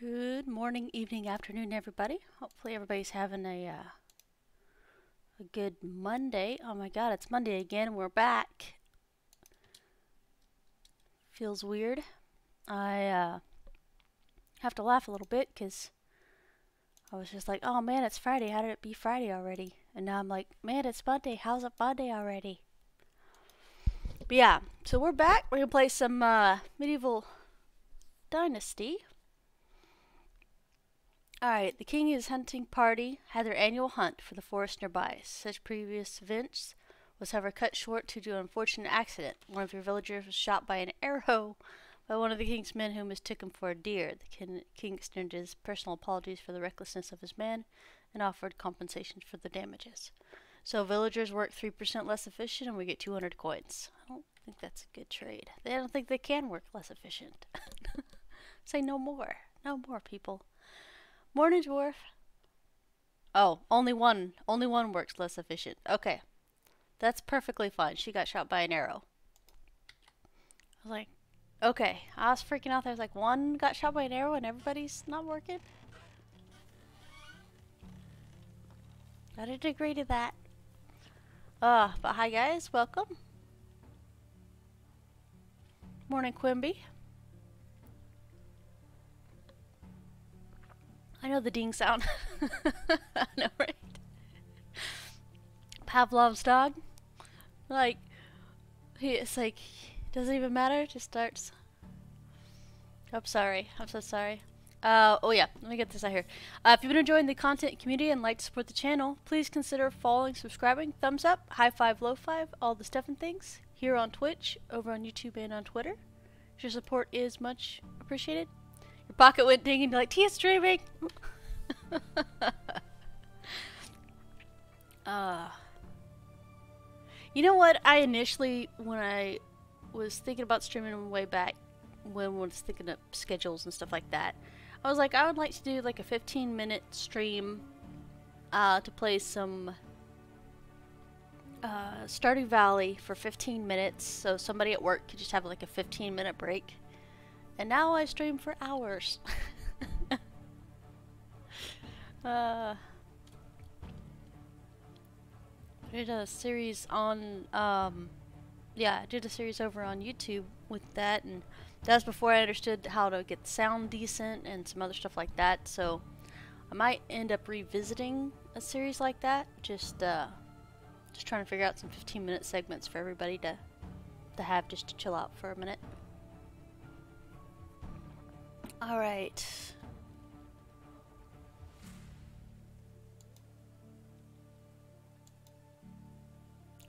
Good morning, evening, afternoon, everybody. Hopefully everybody's having a good Monday. Oh my god, it's Monday again. We're back. Feels weird. I have to laugh a little bit because I was just like, oh man, it's Friday. How did it be Friday already? And now I'm like, man, it's Monday. How's it Monday already? But yeah, so we're back. We're going to play some Medieval Dynasty. Alright, the king and his hunting party had their annual hunt for the forest nearby. Such previous events was, however, cut short due to an unfortunate accident. One of your villagers was shot by an arrow by one of the king's men who mistook him for a deer. The king extended his personal apologies for the recklessness of his man and offered compensation for the damages. So villagers work 3% less efficient and we get 200 coins. I don't think that's a good trade. I don't think they can work less efficient. Say no more. No more, people. Morning, dwarf. Oh, only one works less efficient. Okay, that's perfectly fine. She got shot by an arrow. I was like, okay, I was freaking out. I was like, one got shot by an arrow and everybody's not working. Got a degree to that. But hi guys, welcome. Morning, Quimby. I know the ding sound. I know, right? Pavlov's dog. Like, it's like, doesn't even matter, just starts. I'm sorry. I'm so sorry. Oh yeah, let me get this out here. If you've been enjoying the content community and like to support the channel, please consider following, subscribing, thumbs up, high five, low five, all the stuff and things here on Twitch, over on YouTube, and on Twitter. Your support is much appreciated. Your pocket went ding and be like, Tia's streaming! You know what? I initially, when I was thinking about streaming way back, when I was thinking of schedules and stuff like that, I was like, I would like to do like a 15-minute stream to play some Stardew Valley for 15 minutes, so somebody at work could just have like a 15-minute break. And now I stream for hours. I did a series on, yeah, I did a series over on YouTube with that, and that was before I understood how to get sound decent and some other stuff like that, so I might end up revisiting a series like that, just trying to figure out some 15-minute segments for everybody to have just to chill out for a minute. Alright.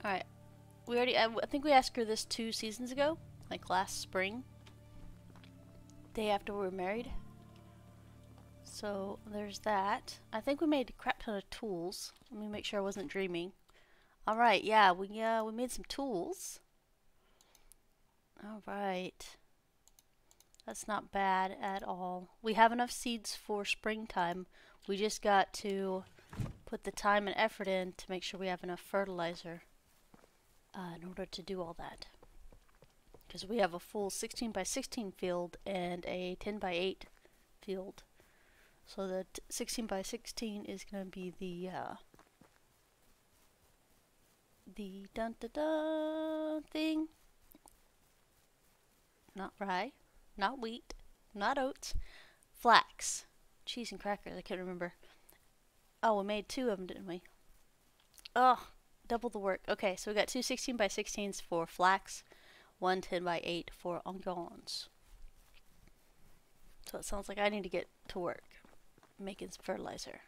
Alright. We already, I think we asked her this 2 seasons ago. Like last spring. Day after we were married. So there's that. I think we made a crap ton of tools. Let me make sure I wasn't dreaming. Alright, yeah. We made some tools. Alright. That's not bad at all. We have enough seeds for springtime. We just got to put the time and effort in to make sure we have enough fertilizer in order to do all that. Because we have a full 16 by 16 field and a 10 by 8 field. So the 16 by 16 is going to be the dun-da-da thing. Not rye. Not wheat, not oats, flax, cheese and crackers, I can't remember. Oh, we made 2 of them, didn't we? Oh, double the work. Okay, so we got 2 16 by 16s for flax, 1 10 by 8 for onions. So it sounds like I need to get to work making some fertilizer.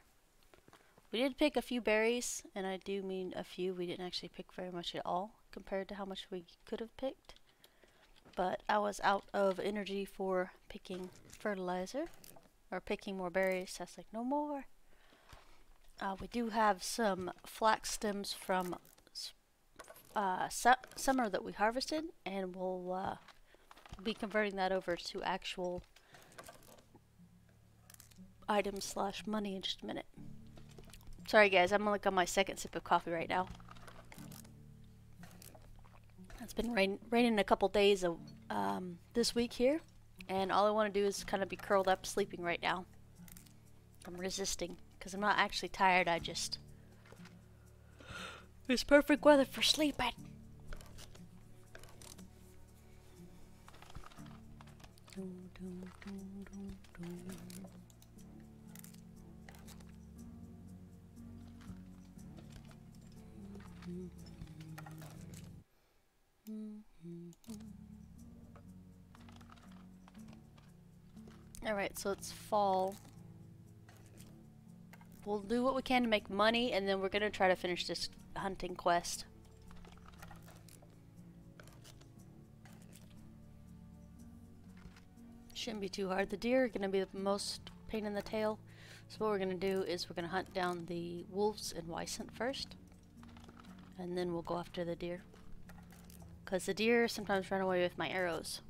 We did pick a few berries, and I do mean a few. We didn't actually pick very much at all compared to how much we could have picked. But I was out of energy for picking fertilizer or picking more berries. That's like no more. We do have some flax stems from summer that we harvested, and we'll be converting that over to actual items slash money in just a minute. Sorry guys, I'm like on my 2nd sip of coffee right now. It's been raining a couple days this week here, And all I want to do is kind of be curled up sleeping right now. I'm resisting because I'm not actually tired. I just... It's perfect weather for sleeping. Alright, so it's fall. We'll do what we can to make money, and then we're gonna try to finish this hunting quest. Shouldn't be too hard. The deer are gonna be the most pain in the tail. So what we're gonna do is we're gonna hunt down the wolves and wisent first. And then we'll go after the deer. Because the deer sometimes run away with my arrows.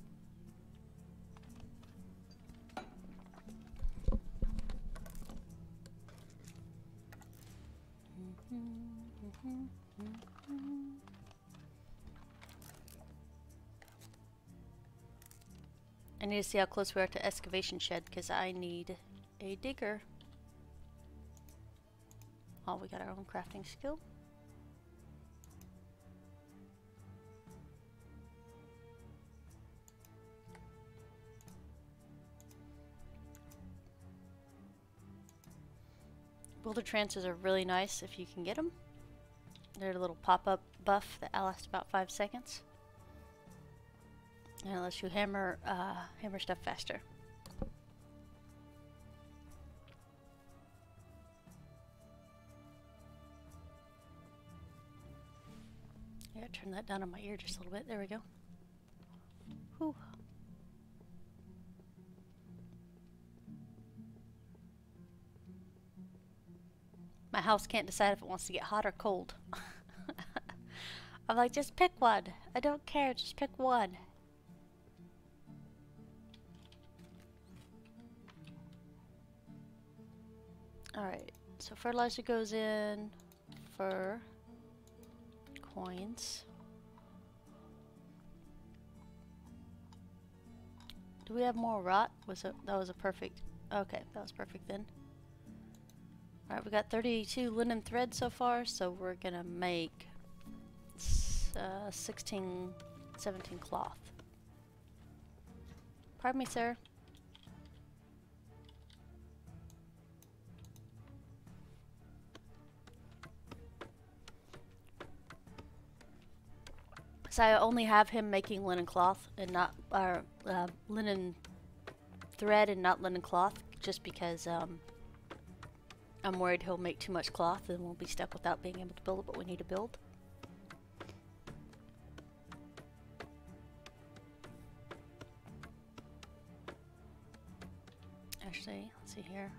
I need to see how close we are to excavation shed because I need a digger. Oh, we got our own crafting skill. Boulder transfers are really nice if you can get them. They're a little pop-up buff that lasts about 5 seconds. And it lets you hammer, hammer stuff faster. Yeah, turn that down on my ear just a little bit. There we go. Whew. My house can't decide if it wants to get hot or cold. I'm like, just pick one. I don't care, just pick one. Alright, so fertilizer goes in for coins. Do we have more rot? That was a perfect... Okay, that was perfect then. Alright, we got 32 linen thread so far, so we're gonna make 17 cloth. Pardon me, sir. So I only have him making linen cloth and not linen thread and not linen cloth, just because I'm worried he'll make too much cloth and we'll be stuck without being able to build what we need to build. Actually, let's see here.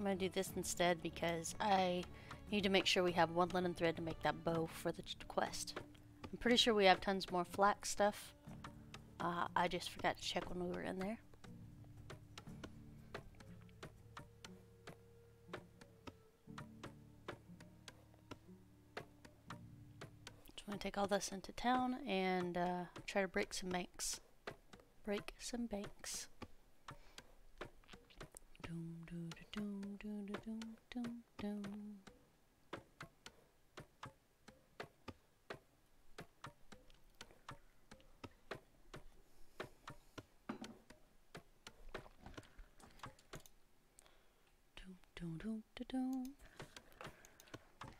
I'm gonna do this instead because I need to make sure we have one linen thread to make that bow for the quest. I'm pretty sure we have tons more flax stuff. I just forgot to check when we were in there. Just want to take all this into town and try to break some banks. Break some banks.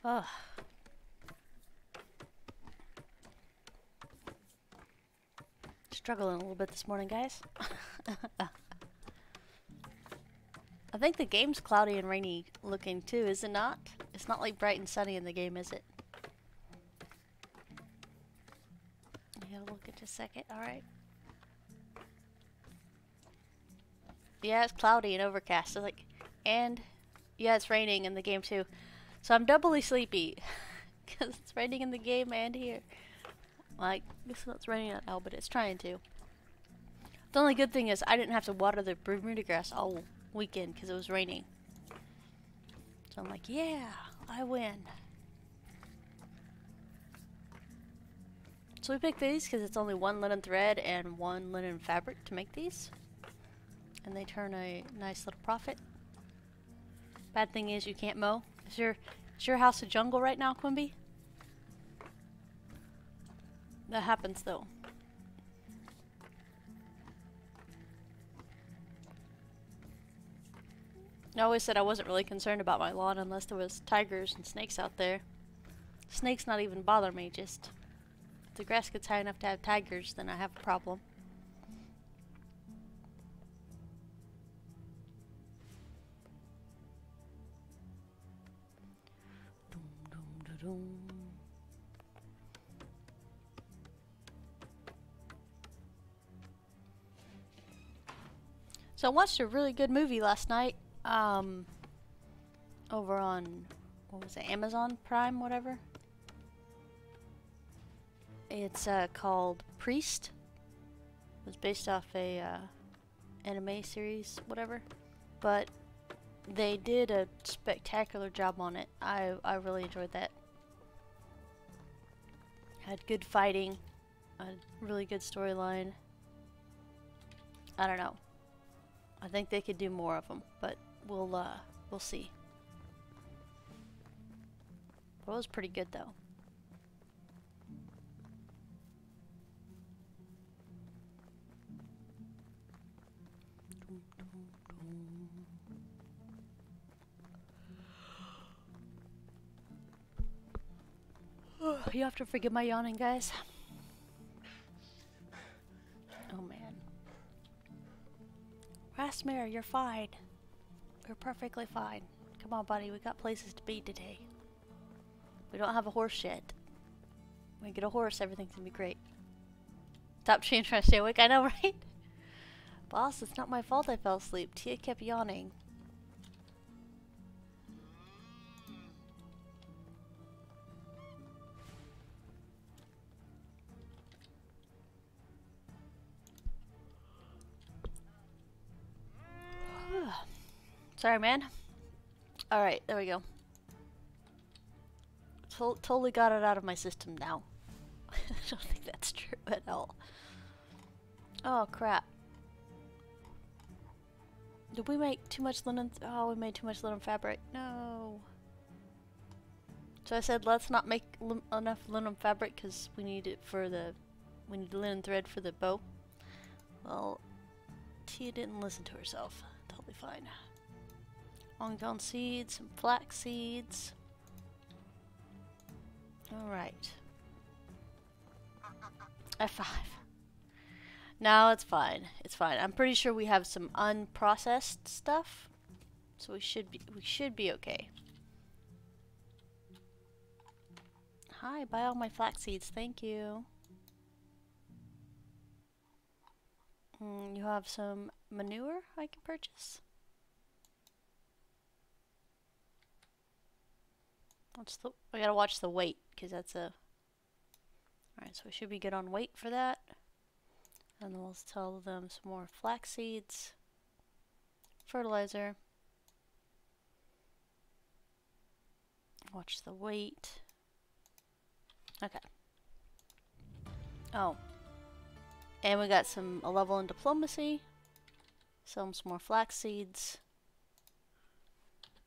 Oh. Struggling a little bit this morning, guys. I think the game's cloudy and rainy looking too, is it not? It's not like bright and sunny in the game, is it? Yeah, we'll get to a second, alright. Yeah, it's cloudy and overcast, so like, and yeah, it's raining in the game too. So I'm doubly sleepy, because it's raining in the game and here. Like, it's not raining out now, but it's trying to. The only good thing is I didn't have to water the Bermuda grass all weekend because it was raining. So I'm like, yeah, I win. So we picked these because it's only one linen thread and one linen fabric to make these. And they turn a nice little profit. Bad thing is you can't mow. Is your house a jungle right now, Quimby? That happens though. I always said I wasn't really concerned about my lawn unless there was tigers and snakes out there. Snakes not even bother me, just if the grass gets high enough to have tigers, then I have a problem. So I watched a really good movie last night, over on, what was it, Amazon Prime, whatever. It's called Priest. It was based off a anime series, whatever. But they did a spectacular job on it. I really enjoyed that. Had good fighting, a really good storyline. I don't know. I think they could do more of them, but we'll see. But it was pretty good though. You have to forgive my yawning, guys. Oh man. Rasmir, you're fine. You're perfectly fine. Come on, buddy, we got places to be today. We don't have a horse yet. When we get a horse, everything's gonna be great. Stop trying to stay awake, I know, right? Boss, it's not my fault I fell asleep. Tia kept yawning. Sorry, man. Alright, there we go. Totally got it out of my system now. I don't think that's true at all. Oh, crap. Did we make too much linen? Oh, we made too much linen fabric. No. So I said, let's not make enough linen fabric because we need it for the... We need linen thread for the bow. Well, Tia didn't listen to herself. Totally fine. Long gone seeds, some flax seeds. Alright. F5. No, it's fine. It's fine. I'm pretty sure we have some unprocessed stuff. So we should be okay. Hi, buy all my flax seeds, thank you. You have some manure I can purchase? I gotta watch the weight, because that's a... Alright, so we should be good on weight for that. And then we'll tell them some more flax seeds. Fertilizer. Watch the weight. Okay. Oh. And we got a level in diplomacy. Sell them some more flax seeds.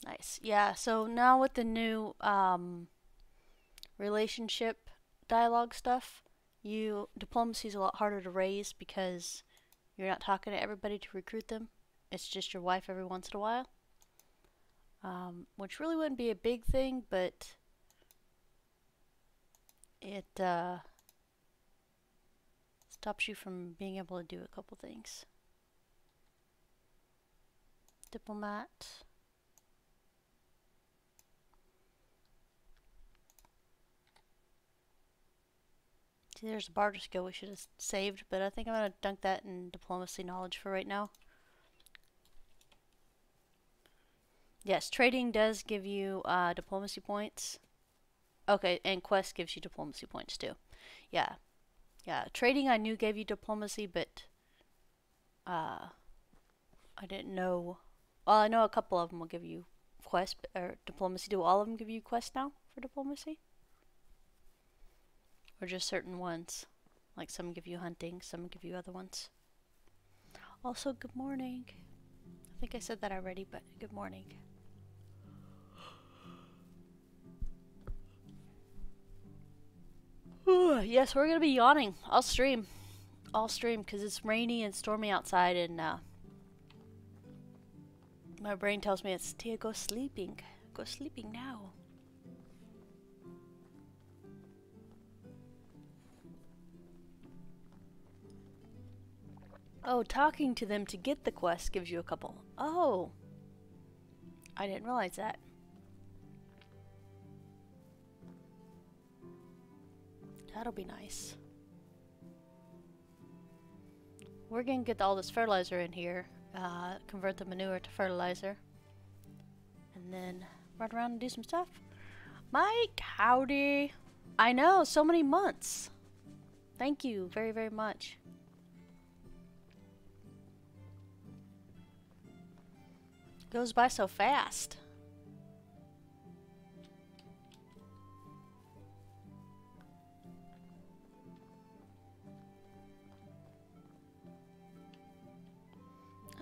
Nice. Yeah, so now with the new relationship dialogue stuff, diplomacy is a lot harder to raise because you're not talking to everybody to recruit them. It's just your wife every once in a while. Which really wouldn't be a big thing, but it stops you from being able to do a couple things. Diplomat. See, there's a barter skill we should have saved, but I think I'm going to dunk that in diplomacy knowledge for right now. Yes, trading does give you diplomacy points. Okay, and quest gives you diplomacy points too. Yeah. Yeah, trading I knew gave you diplomacy, but I didn't know. Well, I know a couple of them will give you quest, or diplomacy. Do all of them give you quest now for diplomacy? or just certain ones? Like some give you hunting, some give you other ones. Also, good morning. I think I said that already, but good morning. Ooh, yes, we're gonna be yawning. I'll stream because it's rainy and stormy outside, and my brain tells me it's Tia, go sleeping now. Oh, talking to them to get the quest gives you a couple. Oh, I didn't realize that. That'll be nice. We're gonna get all this fertilizer in here. Convert the manure to fertilizer. And then run around and do some stuff. Mike, howdy. I know, so many months. Thank you very, very much. Goes by so fast.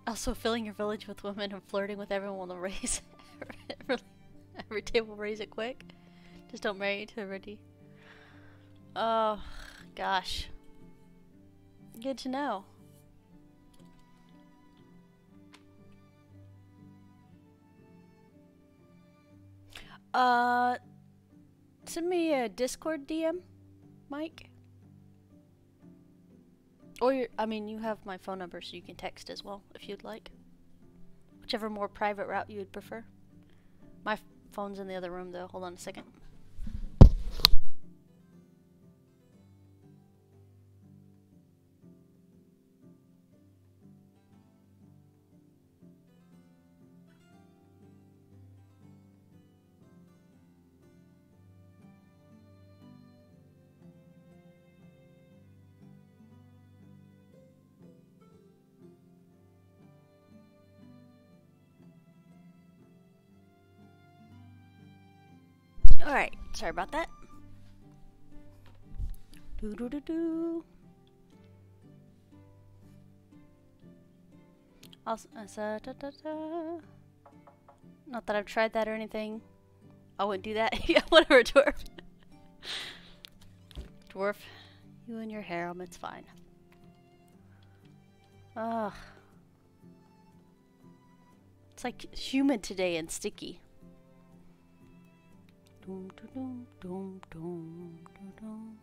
Also, filling your village with women and flirting with everyone will raise every table raise it quick. Just don't marry it already. Oh gosh, good to know. Send me a Discord DM, Mike. Or, I mean, you have my phone number, so you can text as well, if you'd like. Whichever more private route you would prefer. My phone's in the other room, though. Hold on a second. Alright, sorry about that. Doo-doo-doo-doo. Also, not that I've tried that or anything. I wouldn't do that. Yeah, whatever, dwarf. Dwarf, you and your harem, it's fine. Ugh. It's like humid today and sticky. Doom, doom, doom, doom, doom, doom.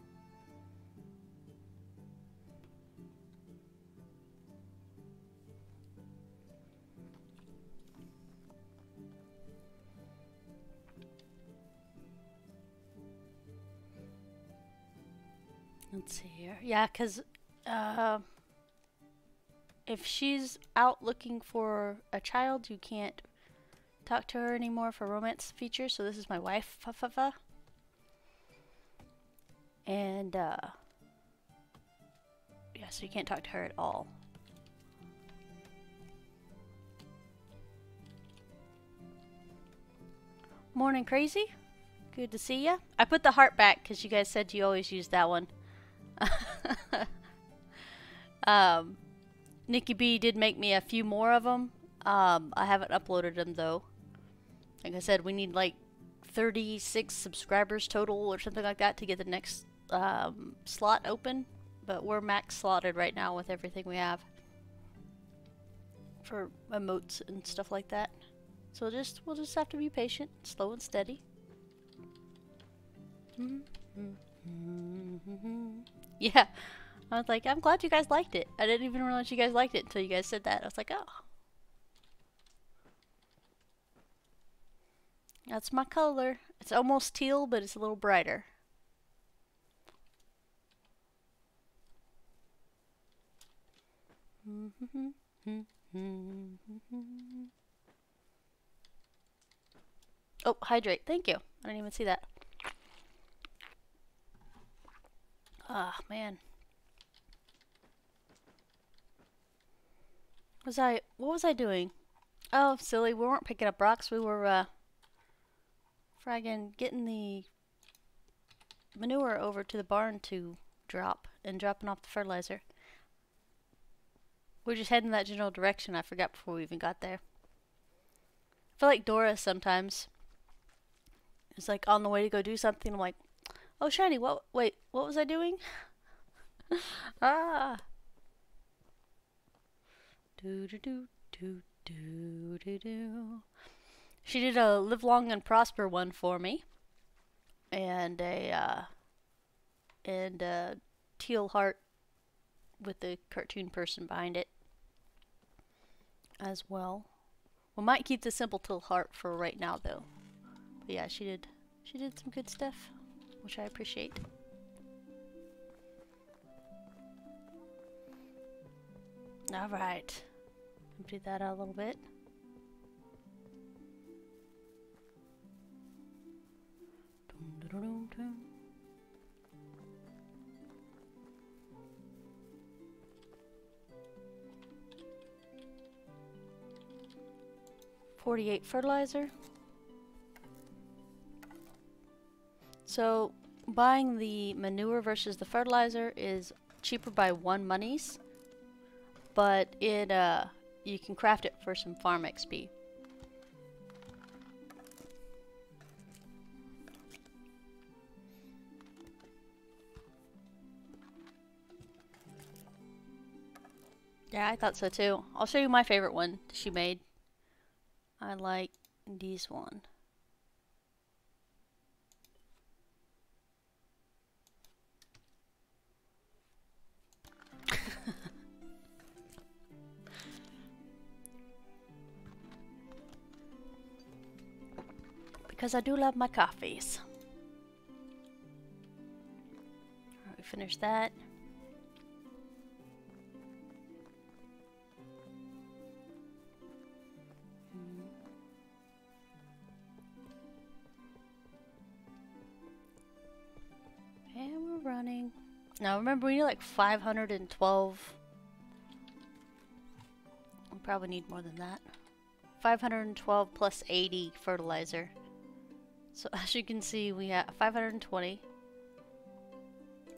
Let's see here. Yeah, because if she's out looking for a child, you can't talk to her anymore for romance features, so this is my wife, and yeah, so you can't talk to her at all. Morning, Crazy. Good to see ya. I put the heart back because you guys said you always use that one. Nikki B did make me a few more of them. I haven't uploaded them though. Like I said, we need like 36 subscribers total or something like that to get the next slot open. But we're max slotted right now with everything we have for emotes and stuff like that. So just we'll just have to be patient, slow and steady. Yeah, I was like, I'm glad you guys liked it. I didn't even realize you guys liked it until you guys said that. I was like, oh. That's my color. It's almost teal, but it's a little brighter. Oh, hydrate. Thank you. I didn't even see that. Ah, oh, man. What was I doing? Oh, silly. We weren't picking up rocks. We were, fraggin' getting the manure over to the barn to drop and dropping off the fertilizer. We're just heading that general direction. I forgot before we even got there. I feel like Dora sometimes. It's like on the way to go do something. I'm like, oh shiny, what? Wait, what was I doing? Ah. Do do do do do do do. She did a live long and prosper one for me, and a teal heart with the cartoon person behind it as well. We might keep the simple teal heart for right now though. But yeah, she did some good stuff, which I appreciate. All right, empty that out a little bit. $48 fertilizer. So buying the manure versus the fertilizer is cheaper by 1 monies, but it you can craft it for some farm XP. Yeah, I thought so too. I'll show you my favorite one she made. I like this one. Because I do love my coffees. Alright, we finished that. And we're running. Now remember, we need like 512. We probably need more than that. 512 plus 80 fertilizer. So as you can see, we have 520.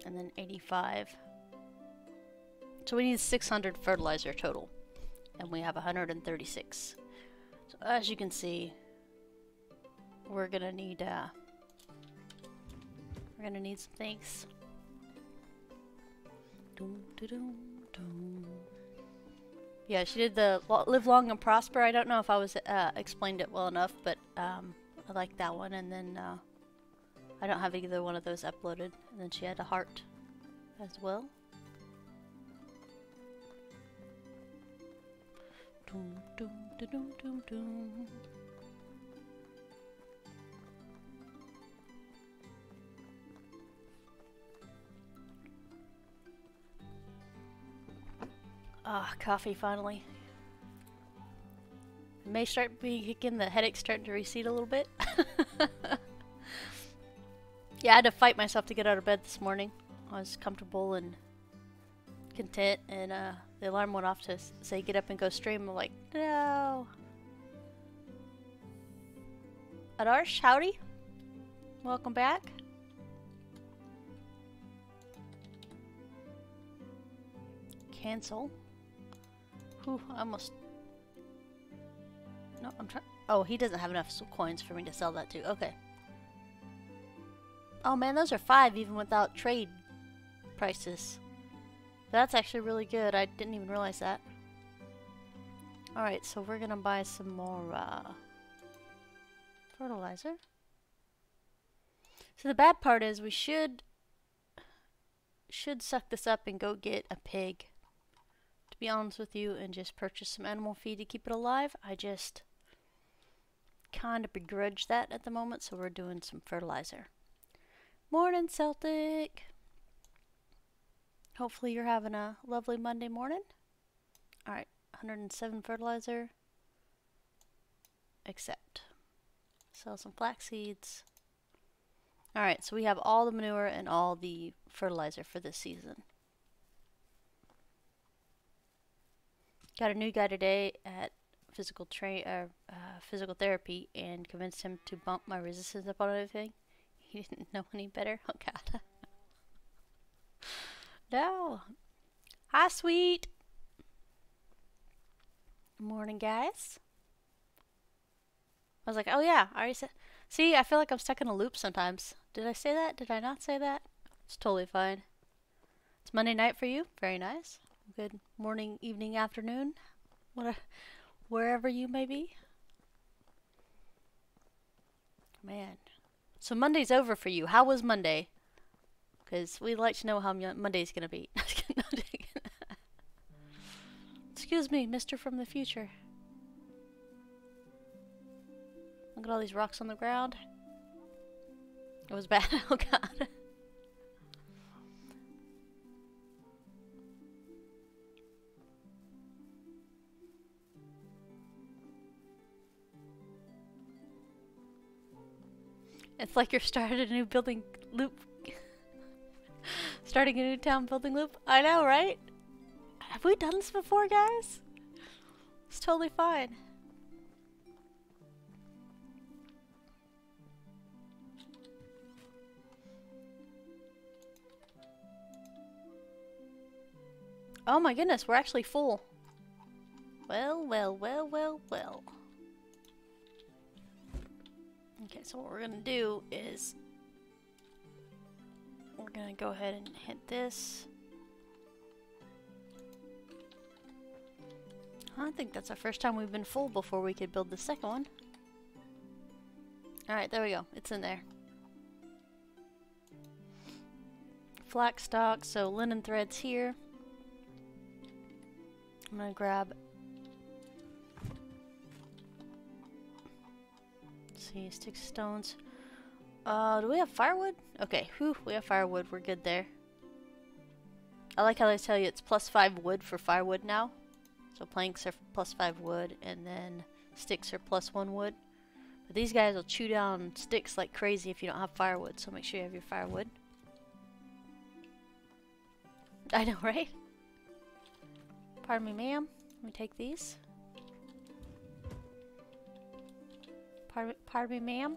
And then 85. So we need 600 fertilizer total. And we have 136. So as you can see, we're gonna need some things. Yeah, she did the live long and prosper. I don't know if I was explained it well enough, but I like that one. And then I don't have either one of those uploaded. And then she had a heart as well. Ah, coffee finally. It may start being again, the headache's starting to recede a little bit. Yeah, I had to fight myself to get out of bed this morning. I was comfortable and content, and the alarm went off to say get up and go stream. I'm like, no. Adarsh, howdy. Welcome back. Cancel. Whew, I almost... No, I'm trying... Oh, he doesn't have enough coins for me to sell that to. Okay. Oh man, those are 5 even without trade prices. That's actually really good. I didn't even realize that. Alright, so we're gonna buy some more fertilizer. So the bad part is we should suck this up and go get a pig. Be honest with you, and just purchase some animal feed to keep it alive. I just kind of begrudge that at the moment, so we're doing some fertilizer. Morning, Celtic. Hopefully you're having a lovely Monday morning. All right, 107 fertilizer. Accept. Sell some flax seeds. All right, so we have all the manure and all the fertilizer for this season. Got a new guy today at physical therapy and convinced him to bump my resistance up on everything. You didn't know any better? Oh god. No. Hi, sweet. Morning, guys. I was like, oh yeah, I already said. See, I feel like I'm stuck in a loop sometimes. Did I say that? Did I not say that? It's totally fine. It's Monday night for you. Very nice. Good morning, evening, afternoon. Wherever you may be. Man. So Monday's over for you. How was Monday? Because we'd like to know how Monday's going to be. Excuse me, mister from the future. Look at all these rocks on the ground. It was bad. Oh god. It's like you're starting a new town building loop. I know, right? Have we done this before, guys? It's totally fine. Oh my goodness, we're actually full. Well, well, well, well, well. Okay, so what we're gonna do is we're gonna go ahead and hit this. I think that's the first time we've been full before we could build the second one. Alright, there we go. It's in there. Flax stock, so linen threads here. I'm gonna grab... sticks, stones. Do we have firewood? Okay, whew, we have firewood. We're good there. I like how they tell you it's +5 wood for firewood now. So planks are +5 wood, and then sticks are +1 wood. But these guys will chew down sticks like crazy if you don't have firewood, so make sure you have your firewood. I know, right? Pardon me, ma'am. Let me take these. Pardon me, ma'am.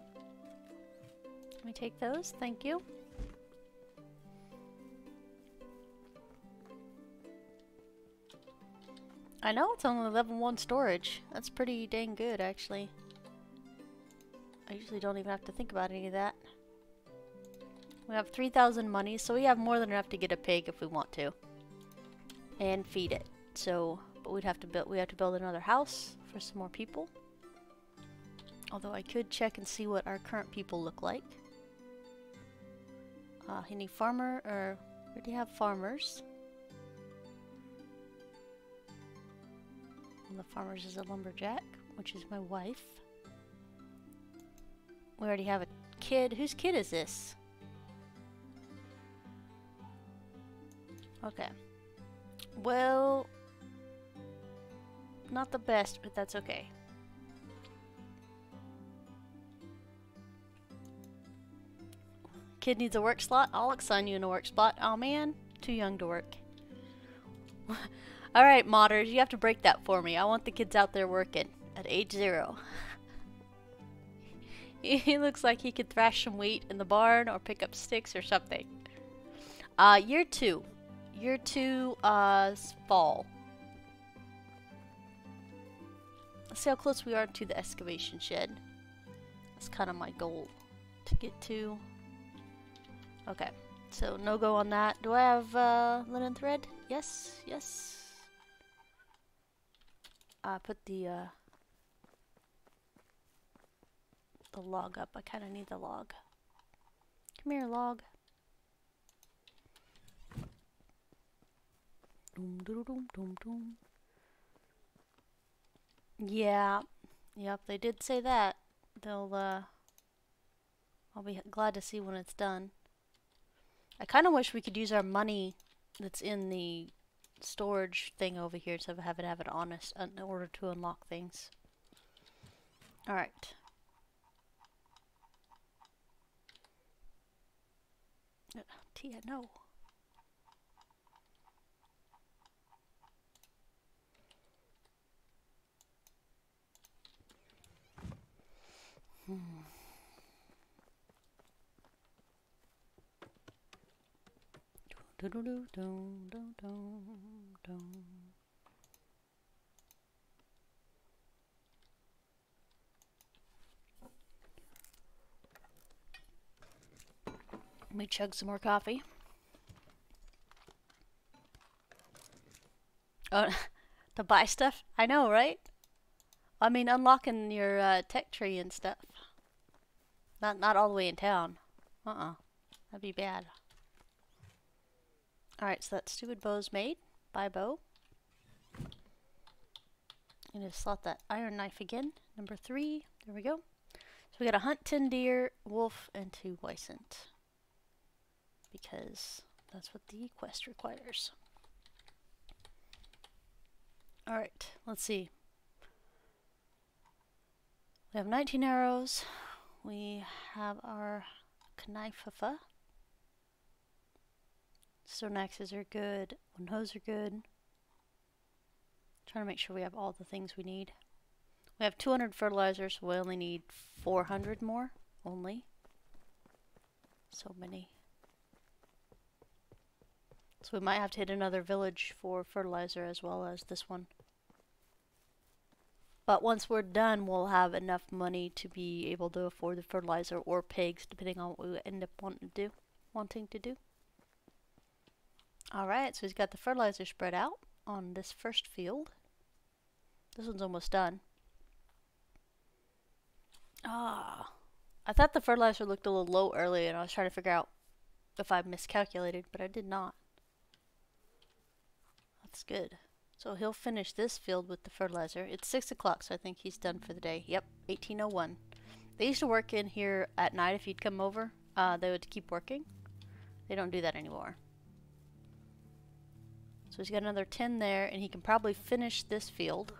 Let me take those. Thank you. I know it's only level 1 storage. That's pretty dang good, actually. I usually don't even have to think about any of that. We have 3,000 money, so we have more than enough to get a pig if we want to, and feed it. So, but we have to build another house for some more people. Although I could check and see what our current people look like. Any farmer, or where do you have farmers? One of the farmers is a lumberjack, which is my wife. We already have a kid. Whose kid is this? Okay. Well, not the best, but that's okay. Kid needs a work slot. I'll assign you in a work spot. Oh man, too young to work. Alright, modders, you have to break that for me. I want the kids out there working at age 0. He looks like he could thrash some wheat in the barn or pick up sticks or something. Year 2. Year 2, fall. Let's see how close we are to the excavation shed. That's kind of my goal to get to. Okay, so no go on that. Do I have linen thread? Yes, yes. I put the log up. I kind of need the log. Come here, log. Doom, doom, doom, doom, doom. Yeah, yep. They did say that. They'll. I'll be glad to see when it's done. I kind of wish we could use our money that's in the storage thing over here to have it honest in order to unlock things. Alright. Tia, no. Let me chug some more coffee. Oh, to buy stuff? I know, right? I mean, unlocking your tech tree and stuff. Not all the way in town. Uh-uh. That'd be bad. Alright, so that stupid bow's made. Buy bow. I'm going to slot that iron knife again. Number 3. There we go. So we got to hunt 10 deer, wolf, and 2 wisent. Because that's what the quest requires. Alright, let's see. We have 19 arrows. We have our knifefa. Stone axes are good. Wooden hoes are good. I'm trying to make sure we have all the things we need. We have 200 fertilizers, so we only need 400 more. Only. So many. So we might have to hit another village for fertilizer as well as this one. But once we're done, we'll have enough money to be able to afford the fertilizer or pigs, depending on what we end up wanting to do. Alright, so he's got the fertilizer spread out on this first field. This one's almost done. Ah, I thought the fertilizer looked a little low earlier, and I was trying to figure out if I miscalculated, but I did not. That's good. So he'll finish this field with the fertilizer. It's 6 o'clock, so I think he's done for the day. Yep, 1801. They used to work in here at night if you'd come over. They would keep working. They don't do that anymore. So he's got another 10 there, and he can probably finish this field.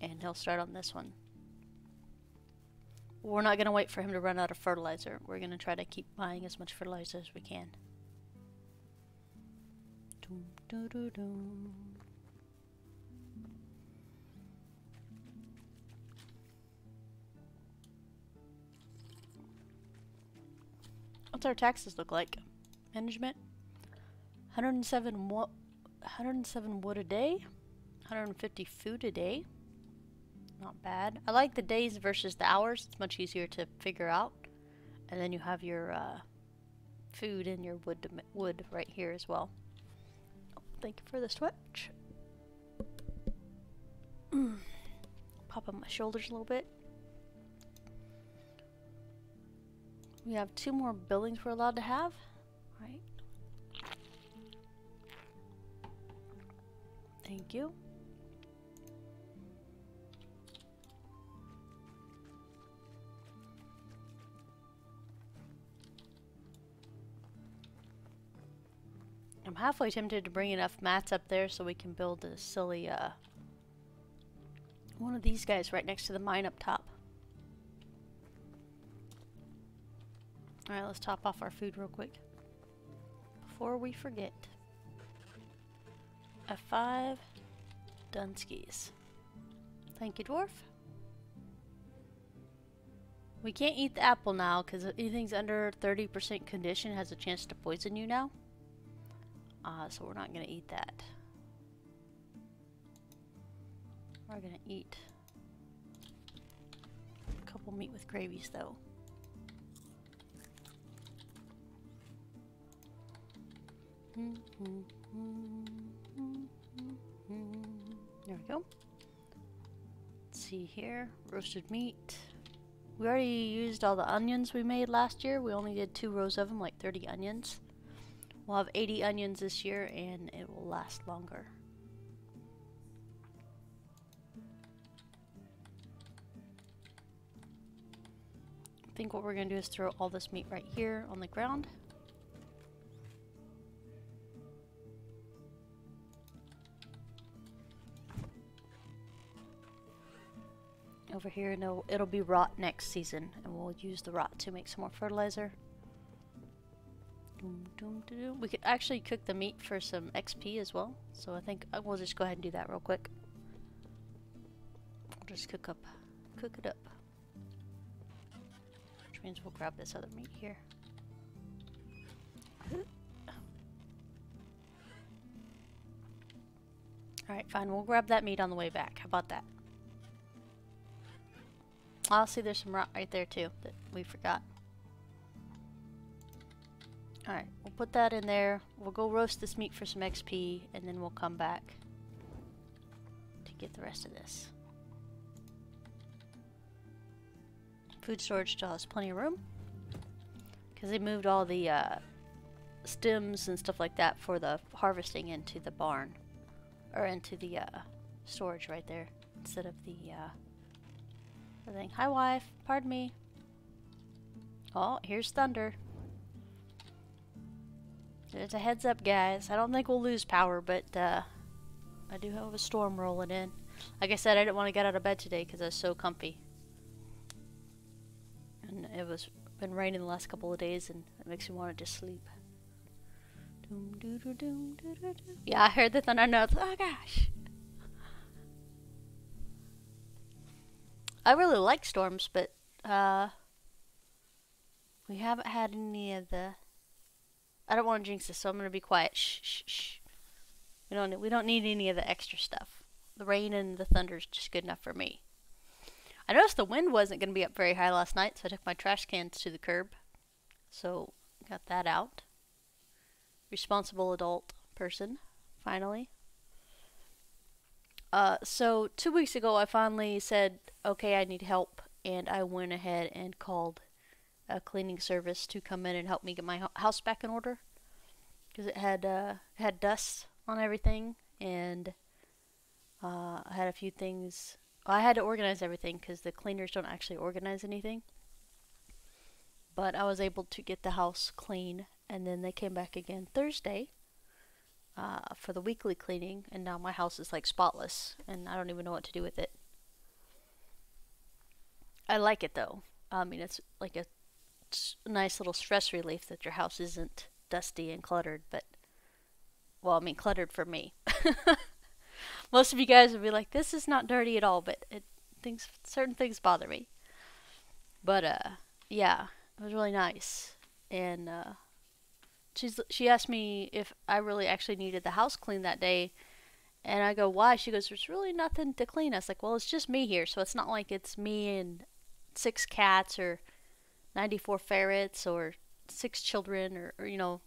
And he'll start on this one. We're not going to wait for him to run out of fertilizer. We're going to try to keep buying as much fertilizer as we can. What's our taxes look like? Management? 107 wood a day. 150 food a day. Not bad. I like the days versus the hours. It's much easier to figure out. And then you have your food and your wood right here as well. Thank you for the switch. Pop up my shoulders a little bit. We have 2 more buildings we're allowed to have. Right. Thank you. I'm halfway tempted to bring enough mats up there so we can build a silly, one of these guys right next to the mine up top. Alright, let's top off our food real quick. Before we forget. F5. Dunskies. Thank you, dwarf. We can't eat the apple now because anything's under 30% condition has a chance to poison you now. So we're not going to eat that. We're going to eat a couple meat with gravies, though. There we go. Let's see here. Roasted meat. We already used all the onions we made last year. We only did 2 rows of them, like 30 onions. We'll have 80 onions this year, and it will last longer. I think what we're going to do is throw all this meat right here on the ground. Over here, and it'll be rot next season, and we'll use the rot to make some more fertilizer. We could actually cook the meat for some XP as well, so I think we'll just go ahead and do that real quick. We'll just cook it up. Which means we'll grab this other meat here. Alright, fine. We'll grab that meat on the way back. How about that? I'll see there's some rock right there too that we forgot. Alright, we'll put that in there. We'll go roast this meat for some XP, and then we'll come back to get the rest of this. Food storage still has plenty of room, because they moved all the stems and stuff like that for the harvesting into the barn, or into the storage right there, instead of the thing. Hi wife, pardon me. Oh, here's thunder. It's a heads up, guys. I don't think we'll lose power, but I do have a storm rolling in. Like I said, I didn't want to get out of bed today because I was so comfy. And it was been raining the last couple of days, and it makes me want to just sleep. Yeah, I heard the thunder notes. Oh gosh. I really like storms, but we haven't had any of the. I don't want to jinx this, so I'm gonna be quiet. Shh, shh, shh. We don't need any of the extra stuff. The rain and the thunder is just good enough for me. I noticed the wind wasn't gonna be up very high last night, so I took my trash cans to the curb. So got that out. Responsible adult person, finally. So 2 weeks ago, I finally said, "Okay, I need help," and I went ahead and called a cleaning service to come in and help me get my house back in order, because it had dust on everything, and I had a few things. I had to organize everything because the cleaners don't actually organize anything. But I was able to get the house clean, and then they came back again Thursday for the weekly cleaning, and now my house is like spotless, and I don't even know what to do with it. I like it though. I mean, it's like a nice little stress relief that your house isn't dusty and cluttered, but, well, I mean, cluttered for me. Most of you guys would be like, this is not dirty at all, but certain things bother me. But, yeah, it was really nice. And, she asked me if I really actually needed the house cleaned that day, and I go, why? She goes, there's really nothing to clean. I was like, well, it's just me here, so it's not like it's me and 6 cats or 94 ferrets or 6 children or you know,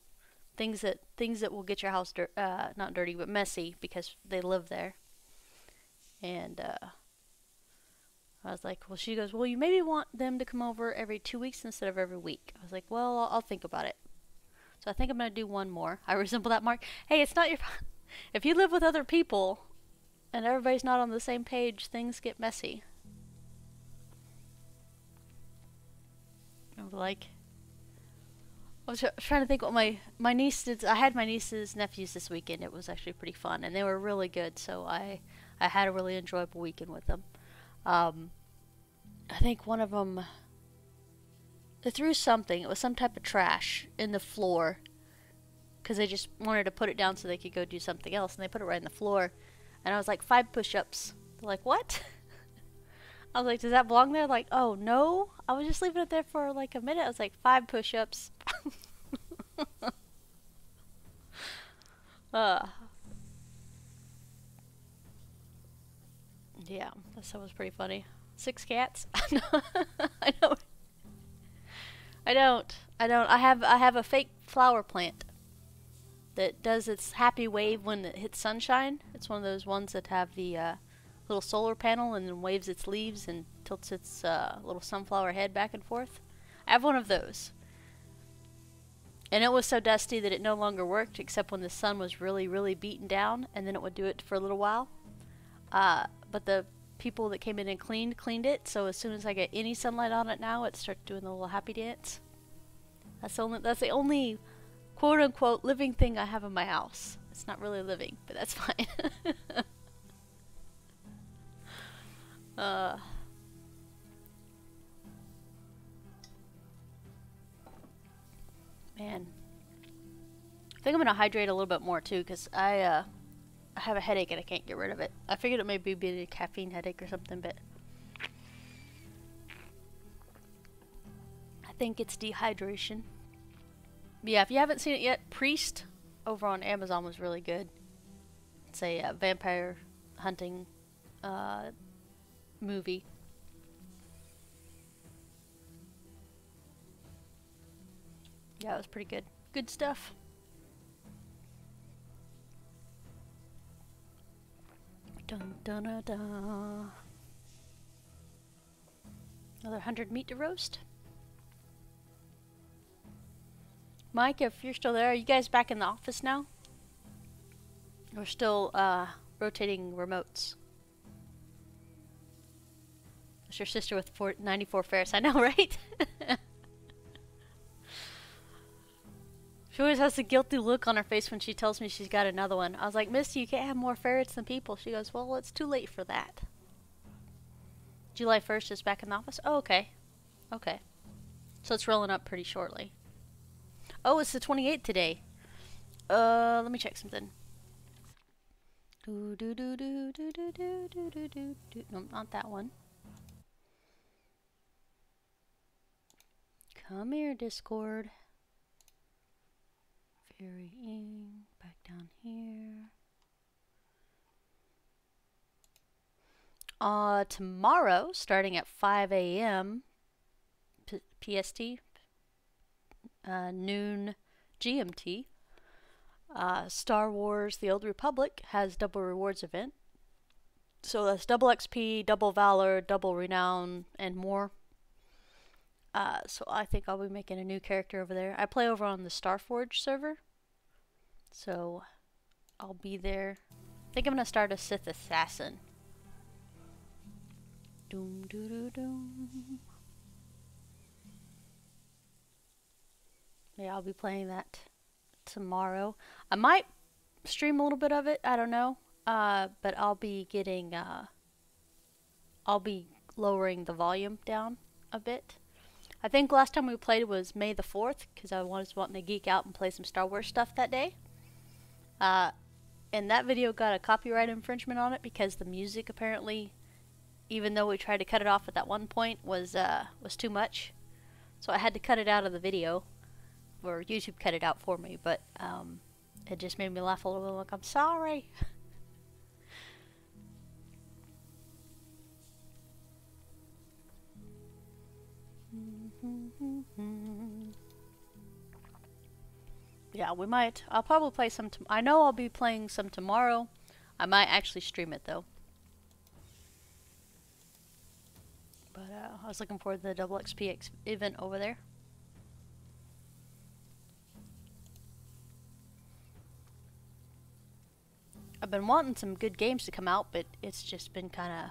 things that will get your house not dirty but messy because they live there. And I was like, well, she goes, well, you maybe want them to come over every 2 weeks instead of every week. I was like, well, I'll think about it. So I think I'm gonna do one more. I resemble that mark. Hey, it's not your fault. If you live with other people and everybody's not on the same page, things get messy. Like, I was trying to think what my niece did. I had my niece's nephews this weekend. It was actually pretty fun, and they were really good. So I had a really enjoyable weekend with them. I think one of them, they threw something. It was some type of trash in the floor, because they just wanted to put it down so they could go do something else, and they put it right in the floor. And I was like, 5 push-ups. They're like, what? I was like, does that belong there? Like, oh, no. I was just leaving it there for like a minute. I was like, 5 push-ups. Yeah, that stuff was pretty funny. 6 cats? I don't. I don't. I have a fake flower plant that does its happy wave when it hits sunshine. It's one of those ones that have the little solar panel and then waves its leaves and tilts its little sunflower head back and forth. I have one of those. And it was so dusty that it no longer worked except when the sun was really, really beaten down, and then it would do it for a little while. But the people that came in and cleaned it, so as soon as I get any sunlight on it now, it starts doing the little happy dance. That's the only quote-unquote living thing I have in my house. It's not really living, but that's fine. Man, I think I'm gonna hydrate a little bit more too, because I have a headache and I can't get rid of it. I figured it may be a caffeine headache or something, but I think it's dehydration. But yeah, if you haven't seen it yet, Priest over on Amazon was really good. It's a vampire hunting movie. Yeah, it was pretty good. Good stuff. Dun dun dun dun. Another 100 meat to roast. Mike, if you're still there, are you guys back in the office now? We're still rotating remotes. It's your sister with 94 Ferris. I know, right? She always has a guilty look on her face when she tells me she's got another one. I was like, Misty, you can't have more ferrets than people. She goes, well, it's too late for that. July 1st is back in the office? Oh, okay. Okay. So it's rolling up pretty shortly. Oh, it's the 28th today. Let me check something. No, not that one. Come here, Discord. Varying back down here. Tomorrow, starting at 5 AM PST, noon GMT, Star Wars The Old Republic has double rewards event. So that's double XP, double valor, double renown, and more. So I think I'll be making a new character over there. I play over on the Star Forge server. So I'll be there. I think I'm going to start a Sith Assassin. Doom doo doo doom. Yeah, I'll be playing that tomorrow. I might stream a little bit of it. I don't know. But I'll be getting, I'll be lowering the volume down a bit. I think last time we played was May the 4th, because I was wanting to geek out and play some Star Wars stuff that day. And that video got a copyright infringement on it because the music apparently, even though we tried to cut it off at that one point, was too much. So I had to cut it out of the video, or YouTube cut it out for me, but it just made me laugh a little bit, like, I'm sorry. Yeah, we might. I'll probably play some. I know I'll be playing some tomorrow. I might actually stream it though. But I was looking forward to the double XP event over there. I've been wanting some good games to come out, but it's just been kind of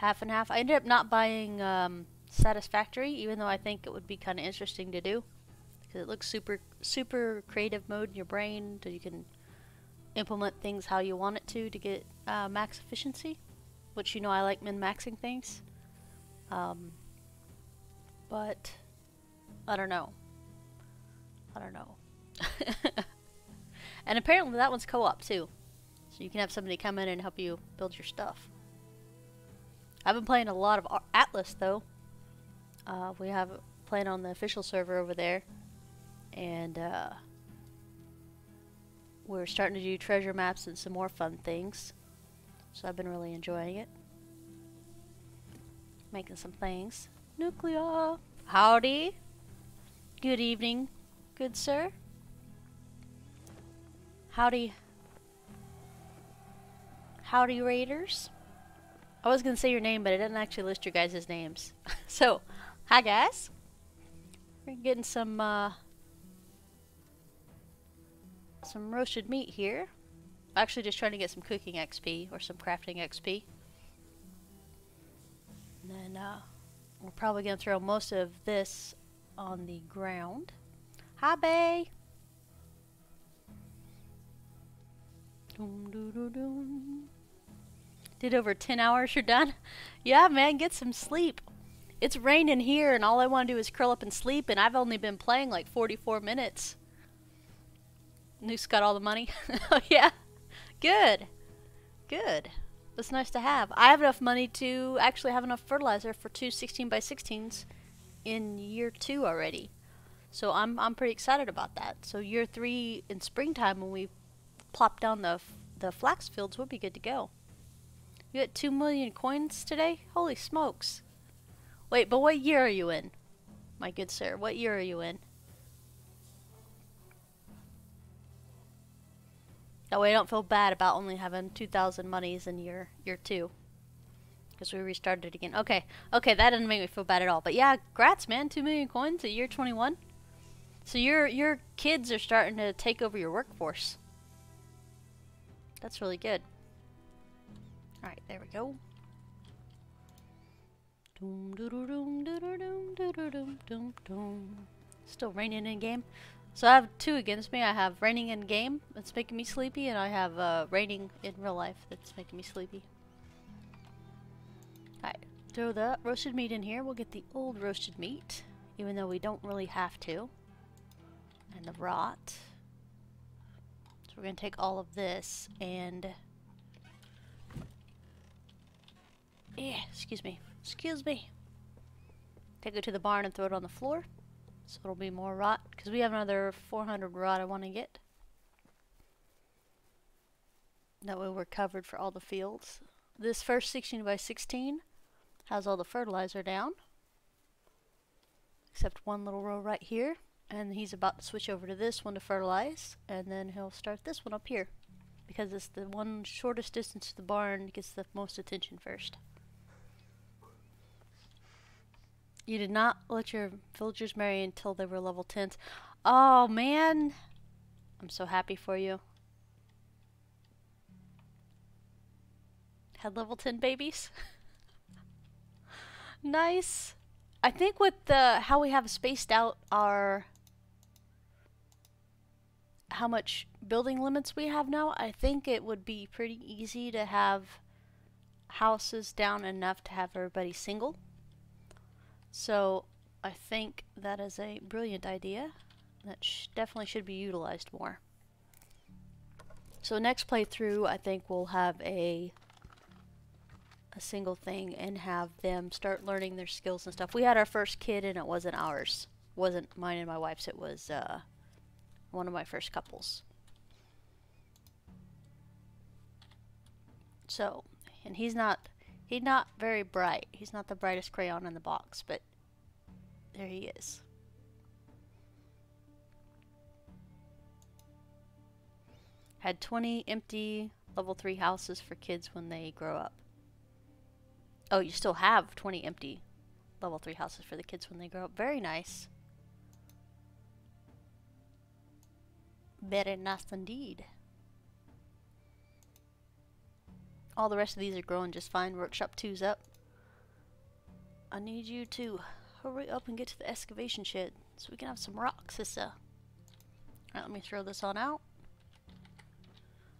half and half. I ended up not buying Satisfactory, even though I think it would be kind of interesting to do, because it looks super creative mode in your brain, so you can implement things how you want it to get max efficiency, which, you know, I like min-maxing things, but I don't know, and apparently that one's co-op too, so you can have somebody come in and help you build your stuff. I've been playing a lot of Atlas though. We have playing on the official server over there, and we're starting to do treasure maps and some more fun things, so I've been really enjoying it, making some things. Nuclear, howdy, good evening, good sir, howdy, howdy raiders. I was gonna say your name, but it didn't actually list your guys' names. So hi guys, we're getting some roasted meat here. Actually just trying to get some cooking XP or some crafting XP, and then we're probably gonna throw most of this on the ground. Hi bae. Dum, dum, dum, dum. Did over 10 hours, you're done? Yeah man, get some sleep. It's raining here and all I want to do is curl up and sleep, and I've only been playing like 44 minutes. Noose got all the money. Oh yeah? Good. Good. That's nice to have. I have enough money to actually have enough fertilizer for two 16x16s in year 2 already. So I'm pretty excited about that. So year 3 in springtime, when we plop down the the flax fields would be good to go. You got 2 million coins today? Holy smokes. Wait, but what year are you in? My good sir, what year are you in? That way I don't feel bad about only having 2,000 monies in year two. Because we restarted again. Okay, okay, that doesn't make me feel bad at all. But yeah, grats, man. 2 million coins at year 21. So your kids are starting to take over your workforce. That's really good. Alright, there we go. Still raining in game. So I have two against me. I have raining in game, that's making me sleepy, and I have raining in real life, that's making me sleepy. Alright, throw the roasted meat in here. We'll get the old roasted meat, even though we don't really have to. And the rot. So we're going to take all of this and... yeah, excuse me. Excuse me. Take it to the barn and throw it on the floor. So it'll be more rot. Because we have another 400 rot I want to get. That way we're covered for all the fields. This first 16 by 16 has all the fertilizer down. Except one little row right here. And he's about to switch over to this one to fertilize. And then he'll start this one up here. Because it's the one shortest distance to the barn gets the most attention first. You did not let your villagers marry until they were level 10s. Oh, man. I'm so happy for you. Had level 10 babies. Nice. I think with the how we have spaced out our... how much building limits we have now, I think it would be pretty easy to have houses down enough to have everybody single. So I think that is a brilliant idea that definitely should be utilized more. So next playthrough I think we'll have a single thing and have them start learning their skills and stuff. We had our first kid and it wasn't ours. Wasn't mine and my wife's. It was one of my first couples. So, and he's not very bright. He's not the brightest crayon in the box, but there he is. Had 20 empty level 3 houses for kids when they grow up. Oh, you still have 20 empty level 3 houses for the kids when they grow up. Very nice. Very nice indeed. All the rest of these are growing just fine. Workshop 2's up. I need you to hurry up and get to the excavation shed so we can have some rocks, sister. Alright, let me throw this on out.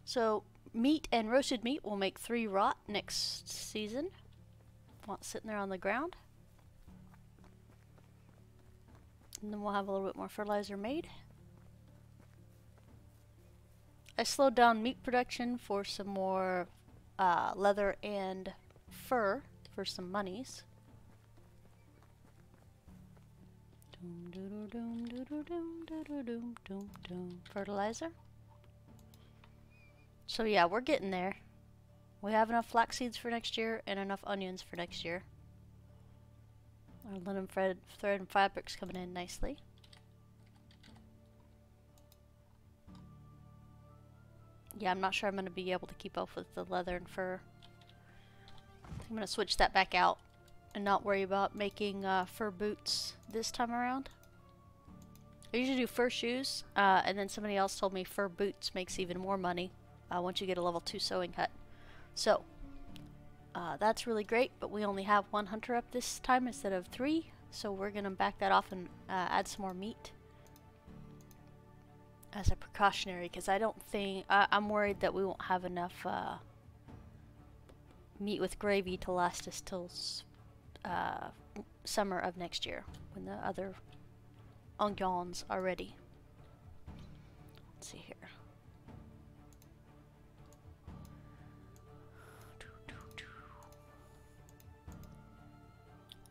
So, meat and roasted meat will make 3 rot next season. Want sitting there on the ground. And then we'll have a little bit more fertilizer made. I slowed down meat production for some more leather and fur for some monies. Fertilizer. So yeah, we're getting there. We have enough flax seeds for next year and enough onions for next year. Our linen thread and fabric's coming in nicely. Yeah, I'm not sure I'm going to be able to keep up with the leather and fur. I'm going to switch that back out and not worry about making fur boots this time around. I usually do fur shoes, and then somebody else told me fur boots makes even more money once you get a level 2 sewing hut. So, that's really great, but we only have 1 hunter up this time instead of 3, so we're going to back that off and add some more meat. As a precautionary, because I don't think I'm worried that we won't have enough meat with gravy to last us till summer of next year when the other onions are ready. Let's see here.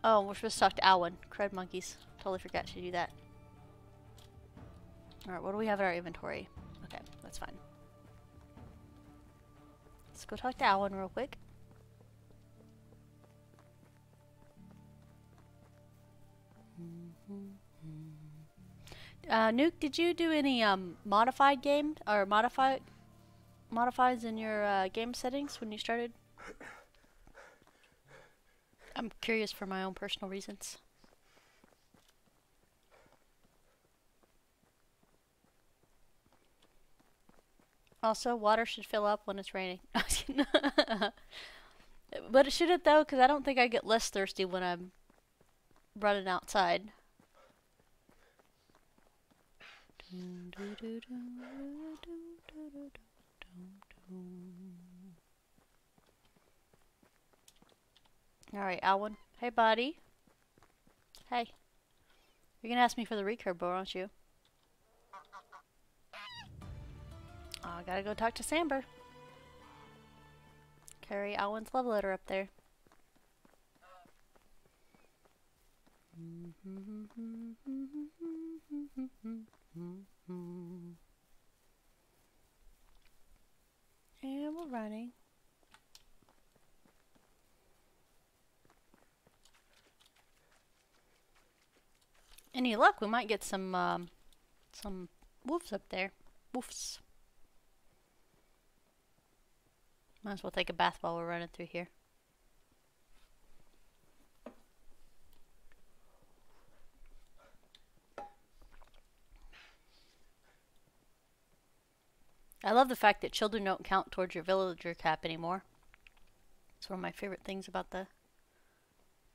Oh, we're supposed to talk to Alwyn. Cred monkeys. Totally forgot to do that. Alright, what do we have in our inventory? Okay, that's fine. Let's go talk to Alan real quick. Nuke, did you do any modified game or modifies in your game settings when you started? I'm curious for my own personal reasons. Also, water should fill up when it's raining. But it shouldn't though, because I don't think I get less thirsty when I'm running outside. Alright, Alwyn. Hey, buddy. Hey. You're gonna ask me for the recurve bow, aren't you? Oh, I gotta go talk to Samber. Carry Alwyn's love letter up there. And we're running. Any luck, we might get some wolves up there. Wolves. Might as well take a bath while we're running through here. I love the fact that children don't count towards your villager cap anymore. It's one of my favorite things about the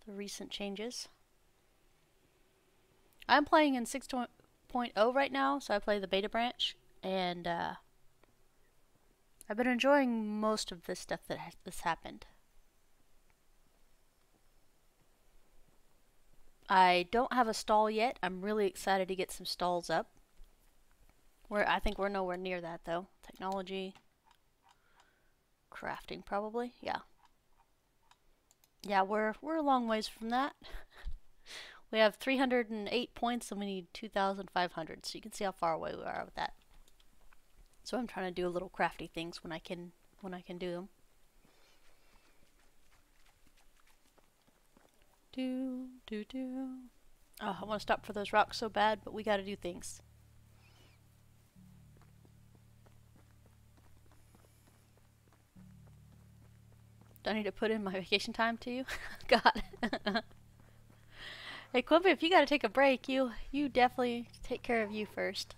recent changes. I'm playing in 6.0 right now, so I play the beta branch, and I've been enjoying most of this stuff that has happened. I don't have a stall yet. I'm really excited to get some stalls up. I think we're nowhere near that though. Technology, crafting probably, yeah. Yeah, we're a long ways from that. We have 308 points and we need 2,500, so you can see how far away we are with that. So I'm trying to do a little crafty things when I can do them. Oh, I want to stop for those rocks so bad, but we got to do things. I need to put in my vacation time to you. God. Hey Quimby, if you gotta take a break, you definitely take care of you first.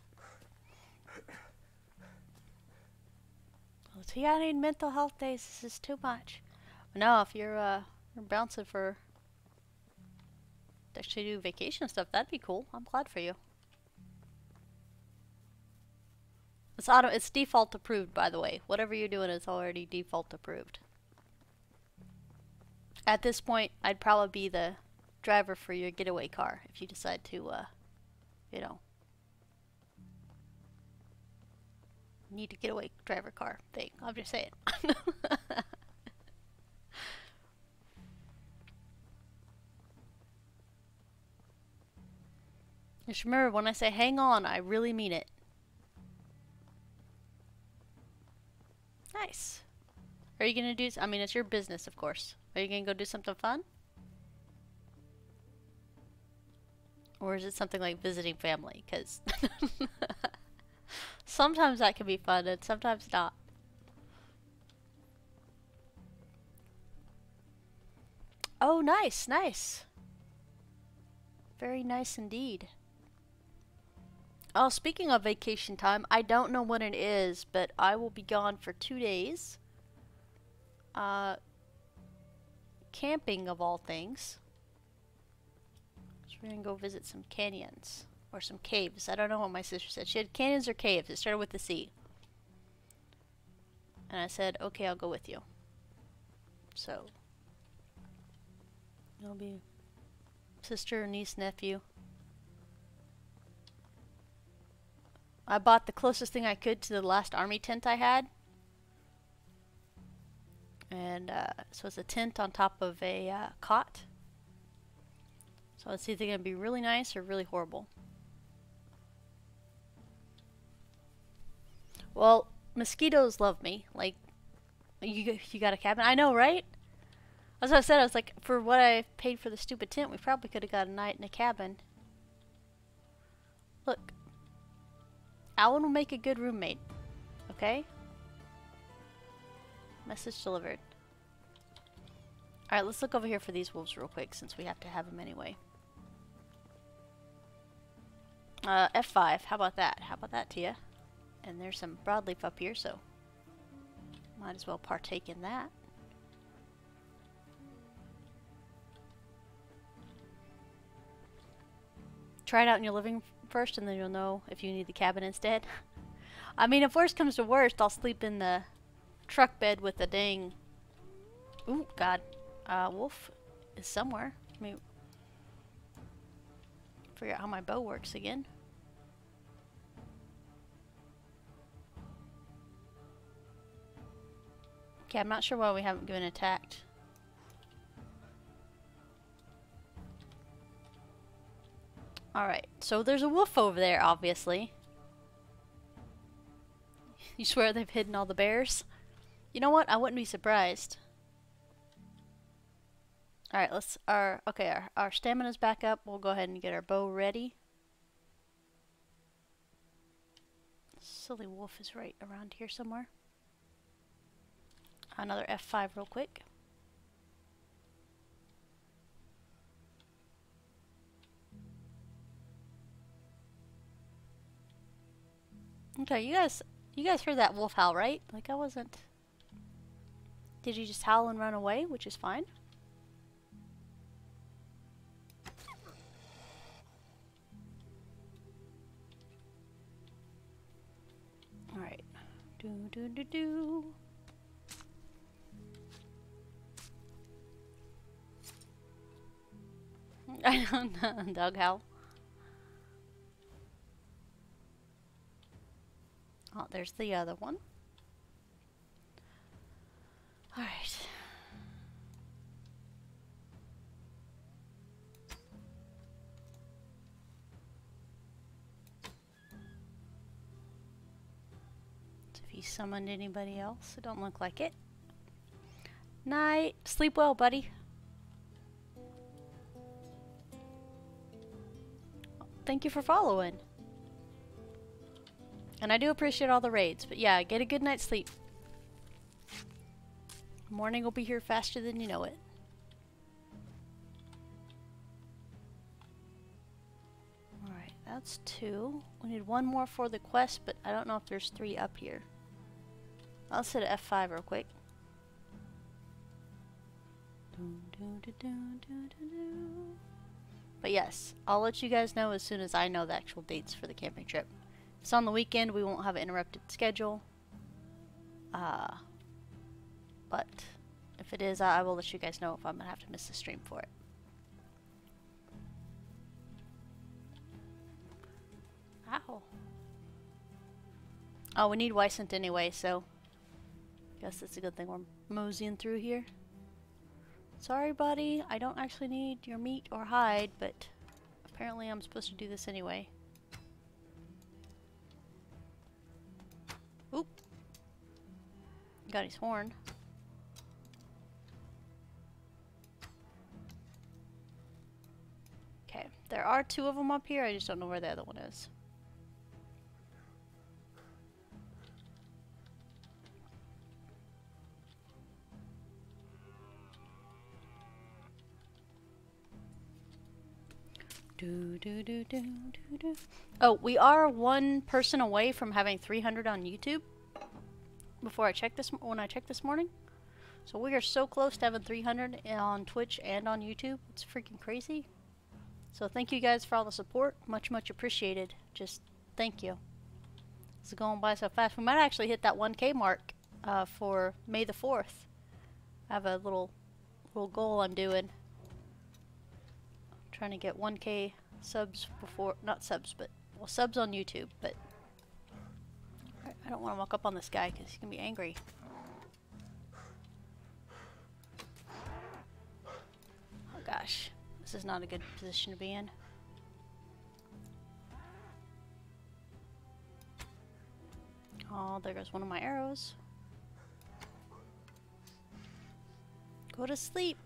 Oh, see, I need mental health days. This is too much. No, if you're bouncing for to actually do vacation stuff, that'd be cool. I'm glad for you. It's default approved, by the way. Whatever you're doing is already default approved. At this point, I'd probably be the driver for your getaway car if you decide to, you know, need a getaway driver car thing. I'm just saying. Just remember, when I say hang on, I really mean it. Nice. Are you gonna do? I mean, it's your business, of course. Are you gonna go do something fun? Or is it something like visiting family? Because sometimes that can be fun and sometimes not. Oh, nice, nice. Very nice indeed. Oh, speaking of vacation time, I don't know when it is, but I will be gone for 2 days. Camping of all things. So we're gonna go visit some canyons or some caves. I don't know what my sister said. She had canyons or caves. It started with the C. And I said, okay, I'll go with you. So it'll be sister, niece, nephew. I bought the closest thing I could to the last army tent I had. And so it's a tent on top of a cot. So it's either going to be really nice or really horrible. Well, mosquitoes love me. Like, You got a cabin? I know, right? That's what I said. I was like, for what I paid for the stupid tent, we probably could have got a night in a cabin. Look. Alan will make a good roommate. Okay? Message delivered. Alright, let's look over here for these wolves real quick, since we have to have them anyway. F5. How about that? How about that, Tia? And there's some broadleaf up here, so might as well partake in that. Try it out in your living first, and then you'll know if you need the cabin instead. I mean, if worst comes to worst, I'll sleep in the truck bed with the dang... Ooh, God. Wolf is somewhere. Let me figure out how my bow works again. Okay, I'm not sure why we haven't been attacked. Alright, so there's a wolf over there, obviously. You swear they've hidden all the bears? You know what? I wouldn't be surprised. Alright, let's... Okay, our stamina's back up. We'll go ahead and get our bow ready. Silly wolf is right around here somewhere. Another F5 real quick. Okay, you guys heard that wolf howl, right? Like, I wasn't... Did he just howl and run away, which is fine? Alright. Do-do-do-do. I don't know, dog howl. Oh, there's the other one. Alright. So if he summoned anybody else, it don't look like it. Night. Sleep well, buddy. Thank you for following. And I do appreciate all the raids, but yeah, get a good night's sleep. Morning will be here faster than you know it. Alright, that's two. We need one more for the quest, but I don't know if there's three up here. Let's hit F5 real quick. But yes, I'll let you guys know as soon as I know the actual dates for the camping trip. If it's on the weekend, we won't have an interrupted schedule. But if it is, I will let you guys know if I'm going to have to miss the stream for it. Ow. Oh, we need Wysant anyway, so I guess it's a good thing we're moseying through here. Sorry, buddy. I don't actually need your meat or hide, but apparently I'm supposed to do this anyway. Oop. Got his horn. Okay. There are two of them up here. I just don't know where the other one is. Oh, we are one person away from having 300 on YouTube. Before I checked this, when I checked this morning, so we are so close to having 300 on Twitch and on YouTube. It's freaking crazy. So thank you guys for all the support, much appreciated. Just thank you. It's going by so fast. We might actually hit that 1K mark for May the 4th. I have a little goal I'm doing. Trying to get 1K subs before, not subs, but, well, subs on YouTube, but I don't want to walk up on this guy because he's going to be angry. Oh gosh, this is not a good position to be in. Oh, there goes one of my arrows. Go to sleep.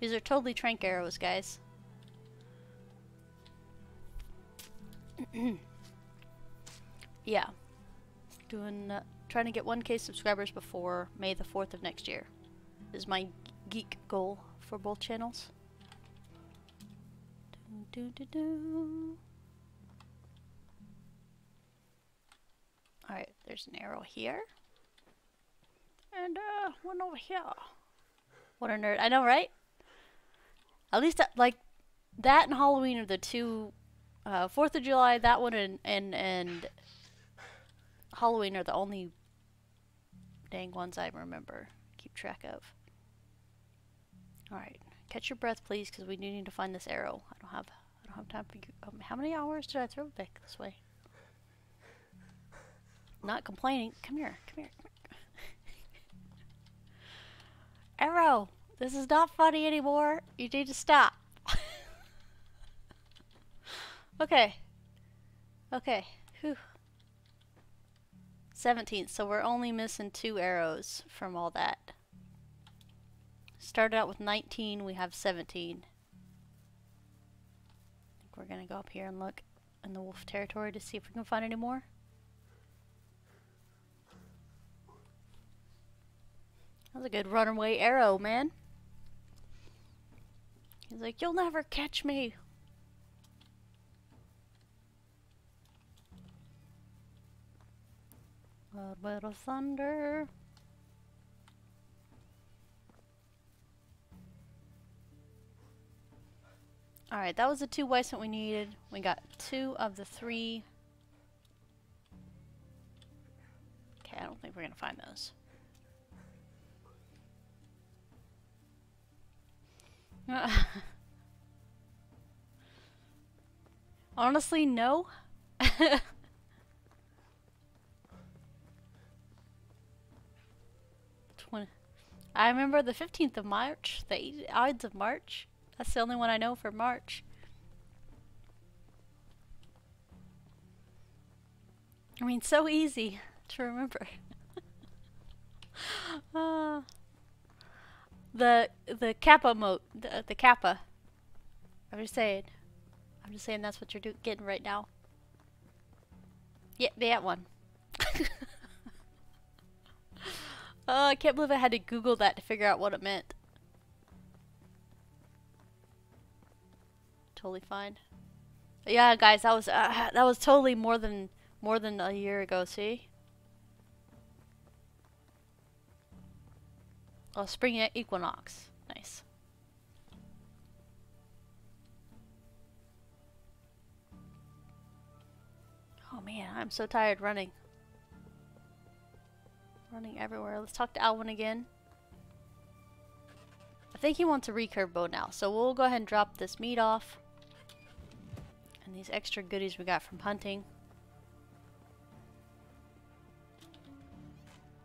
These are totally trank arrows, guys. Yeah. Doing, trying to get 1K subscribers before May the 4th of next year is my geek goal for both channels. Alright, there's an arrow here. And one over here. What a nerd. I know, right? At least, like, that and Halloween are the two, 4th of July, that one and Halloween are the only dang ones I remember. Keep track of. Alright. Catch your breath, please, because we do need to find this arrow. I don't have time for you. How many hours did I throw back this way? Not complaining. Come here. Come here. Come here. Arrow! This is not funny anymore. You need to stop. Okay. Okay. Whew. 17th, so we're only missing 2 arrows from all that. Started out with 19, we have 17. I think we're gonna go up here and look in the wolf territory to see if we can find any more. That was a good runaway arrow, man. He's like, you'll never catch me. A bit of thunder. Alright, that was the 2 whites that we needed. We got 2 of the 3. Okay, I don't think we're gonna find those. Honestly, no. I remember the 15th of March, the Ides of March. That's the only one I know for March. I mean, so easy to remember. The kappa moat, the kappa. I'm just saying that's what you're getting right now. Yeah, that one. Oh, I can't believe I had to Google that to figure out what it meant. Totally fine. Yeah, guys, that was totally more than a year ago. See? Oh, spring equinox. Nice. Oh man, I'm so tired running. Running everywhere. Let's talk to Alwyn again. I think he wants a recurve bow now, so we'll go ahead and drop this meat off. And these extra goodies we got from hunting.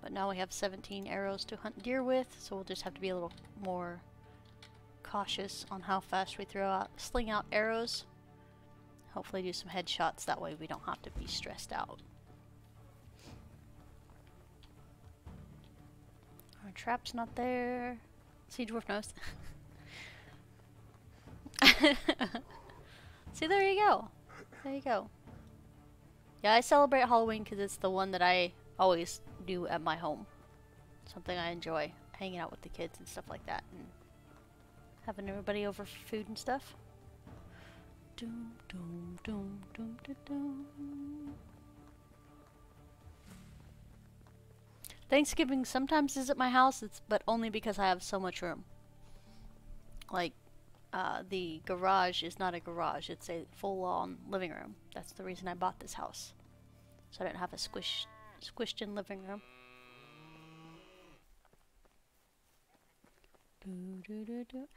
But now we have 17 arrows to hunt deer with, so we'll just have to be a little more cautious on how fast we sling out arrows. Hopefully do some headshots, that way we don't have to be stressed out. Our trap's not there. See, dwarf knows. See, there you go. There you go. Yeah, I celebrate Halloween because it's the one that I always do at my home. Something I enjoy. Hanging out with the kids and stuff like that. And having everybody over for food and stuff. Doom, doom, doom, doom, doom, doom. Thanksgiving sometimes is at my house, but only because I have so much room. Like, the garage is not a garage, it's a full-on living room. That's the reason I bought this house. So I didn't have a squished-in living room.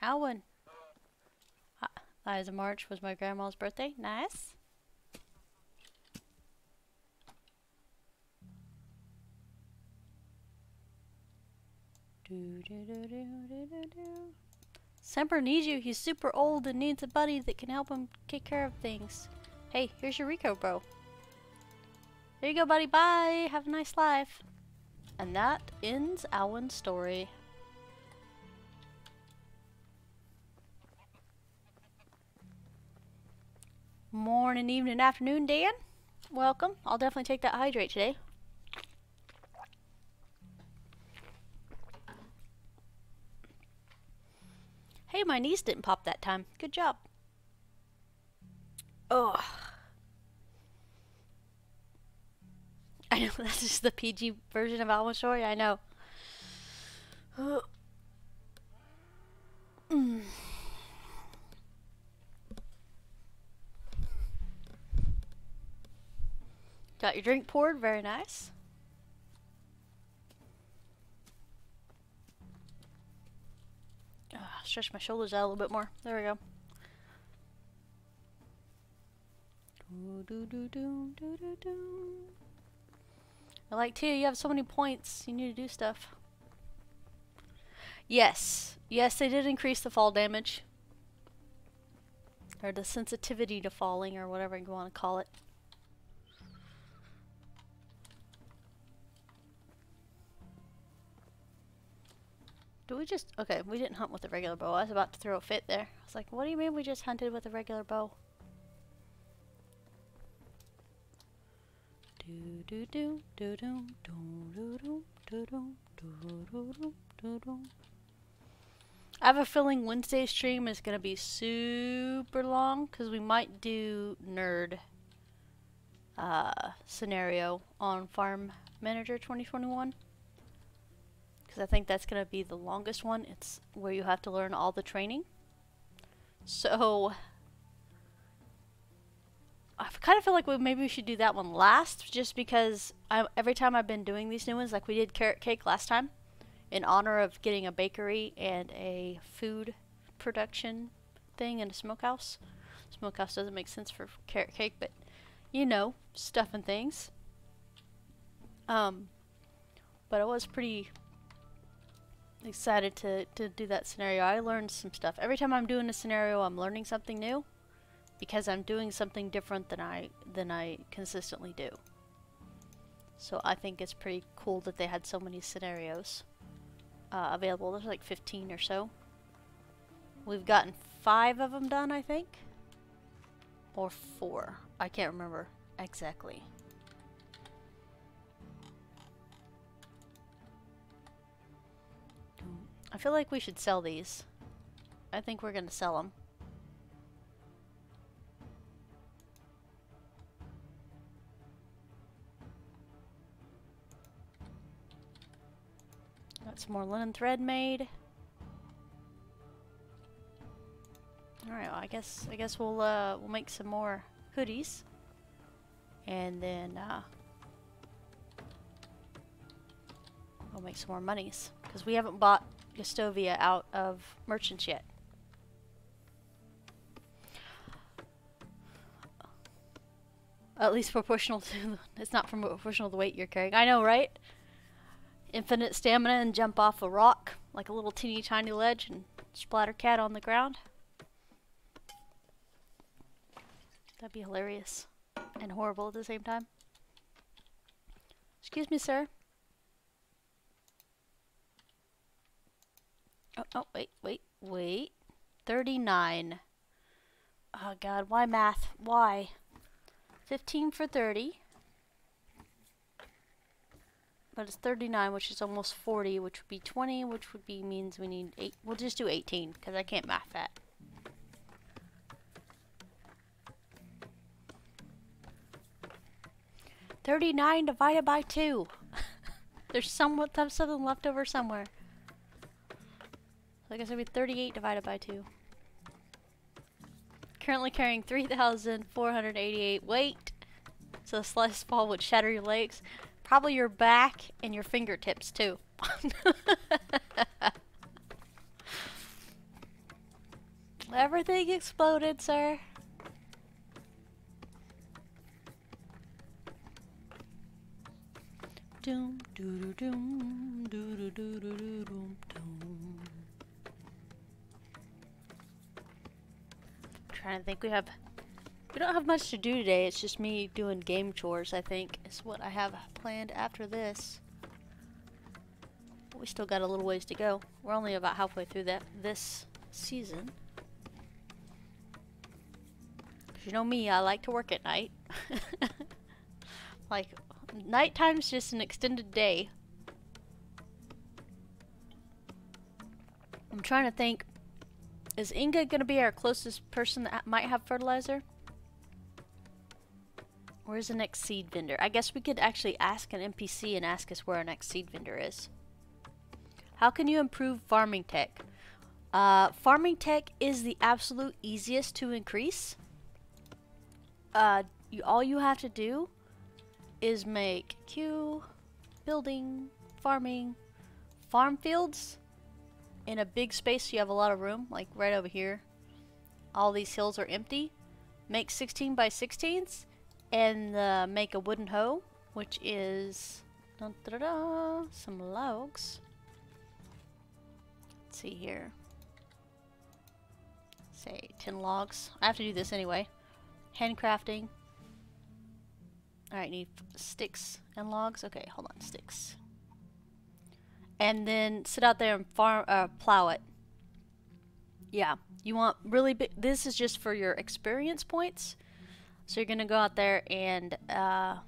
Alwyn! Eyes of March was my grandma's birthday. Nice! Semper needs you. He's super old and needs a buddy that can help him take care of things. Hey, here's your Rico, bro. There you go, buddy. Bye. Have a nice life. And that ends Alwyn's story. Morning, evening, afternoon, Dan. Welcome. I'll definitely take that hydrate today. Hey, my knees didn't pop that time. Good job. Ugh. I know, that's just the PG version of Alma Story, I know. Got your drink poured, very nice. Stretch my shoulders out a little bit more. There we go. I like too, you have so many points. You need to do stuff. Yes. Yes, they did increase the fall damage. Or the sensitivity to falling or whatever you want to call it. Do we just... Okay, we didn't hunt with a regular bow. I was about to throw a fit there. I was like, what do you mean we just hunted with a regular bow? I have a feeling Wednesday's stream is going to be super long because we might do nerd scenario on Farm Manager 2021. I think that's going to be the longest one. It's where you have to learn all the training. So I kind of feel like maybe we should do that one last, just because every time I've been doing these new ones, like we did carrot cake last time in honor of getting a bakery and a food production thing and a smokehouse. Smokehouse doesn't make sense for carrot cake, but you know, stuff and things. But it was pretty excited to do that scenario. I learned some stuff. Every time I'm doing a scenario, I'm learning something new because I'm doing something different than I consistently do. So I think it's pretty cool that they had so many scenarios available. There's like 15 or so. We've gotten 5 of them done, I think, or 4. I can't remember exactly. I feel like we should sell these. I think we're gonna sell them. Got some more linen thread made. All right, well, I guess we'll make some more hoodies, and then we'll make some more monies because we haven't bought Gestovia out of merchants yet. At least proportional to... It's not proportional to the weight you're carrying. I know, right? Infinite stamina and jump off a rock like a little teeny tiny ledge and splatter cat on the ground. That'd be hilarious and horrible at the same time. Excuse me, sir. Oh, wait. 39. Oh, God, why math? Why? 15 for 30. But it's 39, which is almost 40, which would be 20, which would be means we need 8. We'll just do 18, because I can't math that. $39 divided by 2. There's something left over somewhere. I guess it'd be 38 divided by 2. Currently carrying 3,488 weight. So a slice of fall would shatter your legs. Probably your back and your fingertips too. Everything exploded, sir. Doom, doo doo doom, doo doo doo doo doo doom, doom. Trying to think, we don't have much to do today. It's just me doing game chores, I think, is what I have planned after this. But we still got a little ways to go. We're only about halfway through this season. You know me, I like to work at night. Like, nighttime's just an extended day. I'm trying to think, is Inga gonna be our closest person that might have fertilizer? Where's the next seed vendor? I guess we could actually ask an NPC and ask us where our next seed vendor is. How can you improve farming tech? Farming tech is the absolute easiest to increase. All you have to do is make Q, building, farming, farm fields in a big space so you have a lot of room, like right over here. All these hills are empty. Make 16 by 16s. And make a wooden hoe, which is dun, da, da, da, some logs. Let's see here. Say 10 logs. I have to do this anyway. Handcrafting. Alright, need sticks and logs. Okay, hold on, sticks. And then sit out there and farm, plow it. Yeah, you want really big. This is just for your experience points. So you're gonna go out there and plow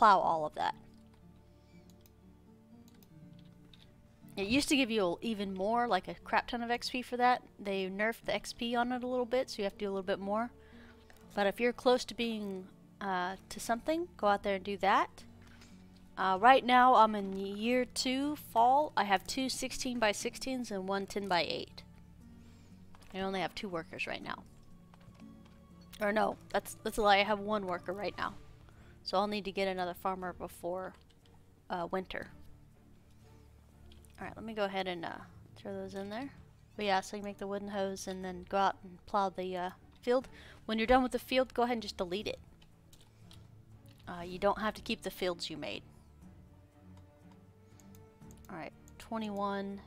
all of that. It used to give you even more, like a crap ton of XP for that. They nerfed the XP on it a little bit, so you have to do a little bit more. But if you're close to being to something, go out there and do that. Right now, I'm in year 2 fall. I have two 16 by 16s and one 10 by 8. I only have 2 workers right now. Or no, that's a lie. I have 1 worker right now, so I'll need to get another farmer before winter. All right, let me go ahead and throw those in there. But yeah, so you make the wooden hose and then go out and plow the field. When you're done with the field, go ahead and just delete it. You don't have to keep the fields you made. All right, 21.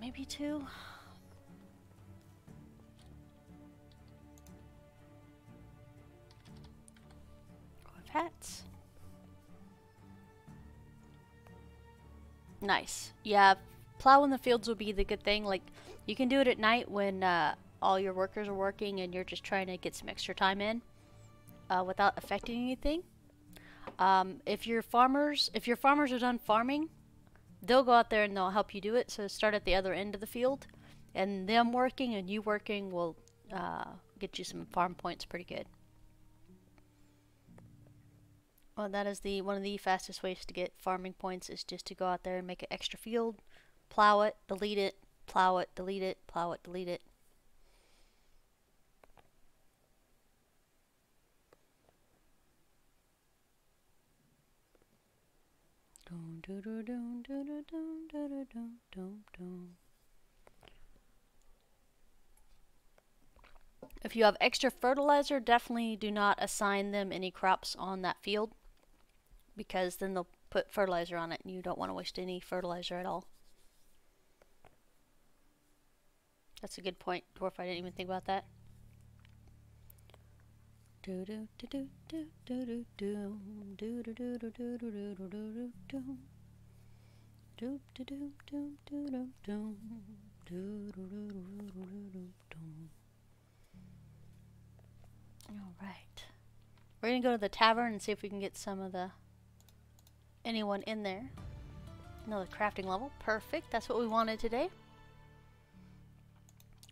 Maybe 2. Hats. Nice. Yeah, plowing the fields will be the good thing. Like, you can do it at night when all your workers are working and you're just trying to get some extra time in without affecting anything. If your farmers are done farming, they'll go out there and they'll help you do it. So start at the other end of the field, and them working and you working will get you some farm points pretty good. Well, that is the one of the fastest ways to get farming points is just to go out there and make an extra field, plow it, delete it, plow it, delete it, plow it, delete it. If you have extra fertilizer, definitely do not assign them any crops on that field, because then they'll put fertilizer on it and you don't want to waste any fertilizer at all. That's a good point, Dwarf. I didn't even think about that. Alright. We're gonna go to the tavern and see if we can get some of the anyone in there. Another crafting level. Perfect. That's what we wanted today.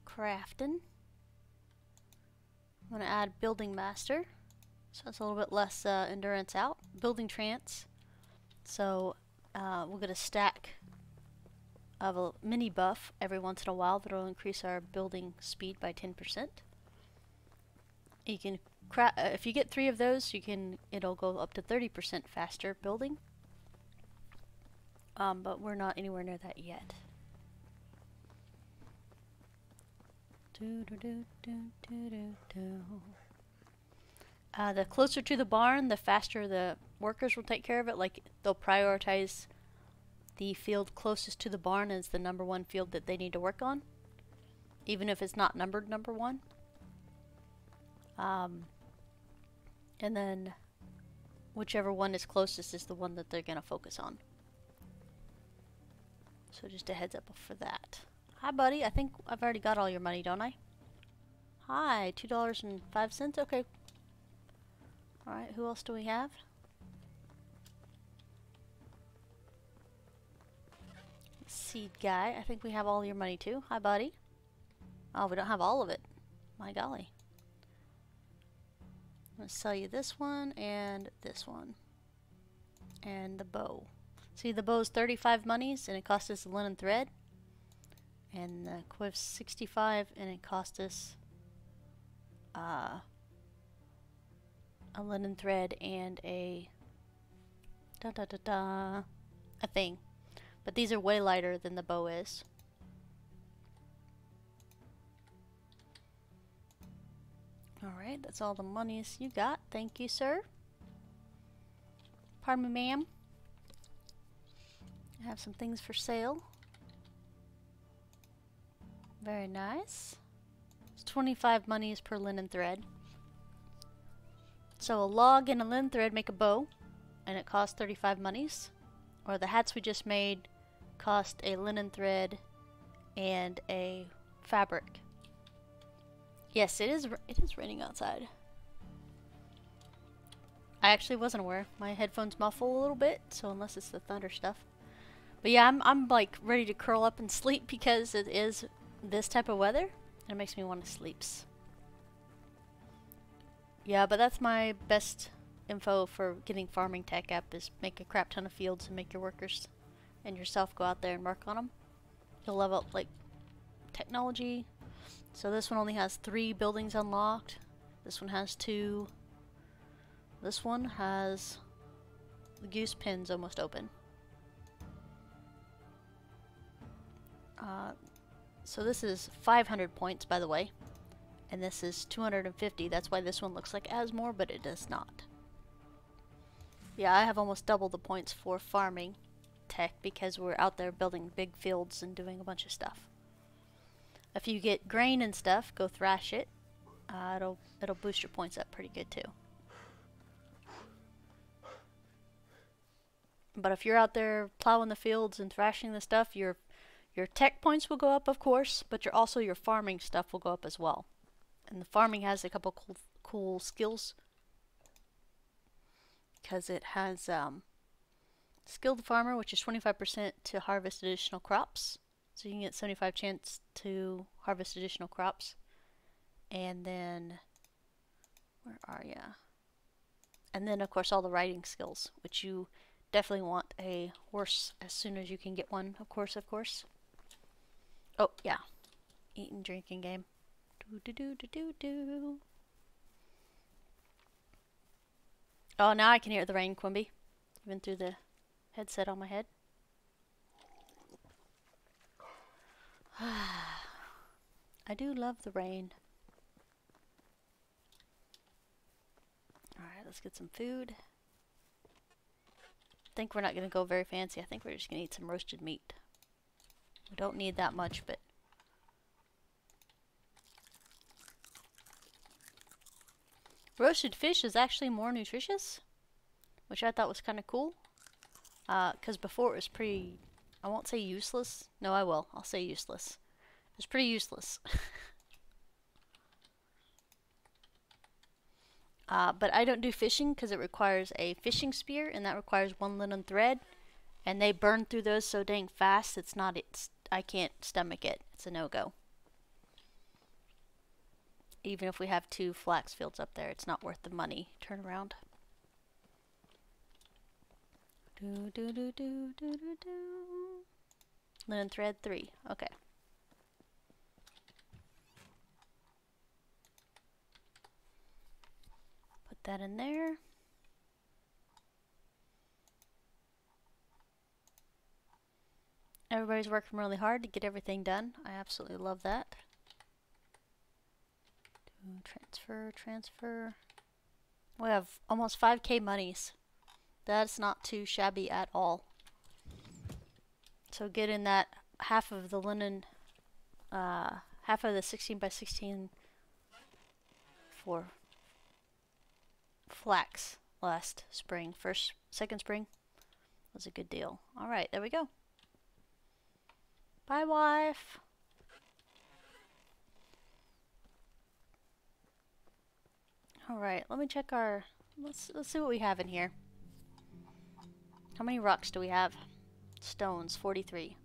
Crafting. I'm going to add Building Master, so that's a little bit less endurance out. Building Trance, so we'll get a stack of a mini buff every once in a while that will increase our building speed by 10%. You can if you get 3 of those, you can it'll go up to 30% faster building, but we're not anywhere near that yet. The closer to the barn, the faster the workers will take care of it. Like, they'll prioritize the field closest to the barn as the #1 field that they need to work on, even if it's not numbered #1. And then whichever one is closest is the one that they're gonna focus on. So just a heads up for that. Hi, buddy. I think I've already got all your money, don't I? Hi, $2.05. Okay. All right. Who else do we have? Seed guy. I think we have all your money too. Hi, buddy. Oh, we don't have all of it. My golly. I'm gonna sell you this one, and the bow. See, the bow's 35 monies, and it cost us the linen thread. And the quiv's 65, and it cost us a linen thread and a a thing. But these are way lighter than the bow is. Alright, that's all the monies you got. Thank you, sir. Pardon me, ma'am. I have some things for sale. Very nice. It's 25 monies per linen thread. So a log and a linen thread make a bow, and it costs 35 monies. Or the hats we just made cost a linen thread and a fabric. Yes, it is raining outside. I actually wasn't aware. My headphones muffle a little bit, so unless it's the thunder stuff. But yeah, I'm like ready to curl up and sleep because it is this type of weather, and it makes me want to sleep. Yeah, but that's my best info for getting farming tech up is make a crap ton of fields and make your workers and yourself go out there and work on them. You'll level up like technology. So this one only has 3 buildings unlocked. This one has 2. This one has the goose pins almost open. So this is 500 points, by the way, and this is 250. That's why this one looks like it has more, but it does not. Yeah, I have almost double the points for farming tech because we're out there building big fields and doing a bunch of stuff. If you get grain and stuff, go thrash it. It'll boost your points up pretty good too. But if you're out there plowing the fields and thrashing the stuff, your tech points will go up, of course, but your farming stuff will go up as well. And the farming has a couple cool skills because it has skilled farmer, which is 25% to harvest additional crops. So you can get 75 chance to harvest additional crops. And then, where are ya? And then, of course, all the riding skills, which you definitely want a horse as soon as you can get one, of course. Oh, yeah. Eating, drinking game. Do-do-do-do-do-do. Oh, now I can hear the rain, Quimby. Even through the headset on my head. I do love the rain. Alright, let's get some food. I think we're not going to go very fancy. I think we're just going to eat some roasted meat. We don't need that much, but... roasted fish is actually more nutritious, which I thought was kind of cool. Because before it was pretty... I won't say useless. No, I will. I'll say useless. It's pretty useless. But I don't do fishing because it requires a fishing spear, and that requires 1 linen thread. And they burn through those so dang fast, I can't stomach it. It's a no-go. Even if we have 2 flax fields up there, it's not worth the money. Turn around. Do-do-do-do-do-do-do. Linen thread 3. Okay. Put that in there. Everybody's working really hard to get everything done. I absolutely love that. Transfer. We have almost 5K monies. That's not too shabby at all. So get in that half of the linen, half of the 16 by 16 for flax last spring. Second spring was a good deal. All right, there we go. Bye, wife. Alright, let me check our... Let's see what we have in here. How many rocks do we have? Stones, 43.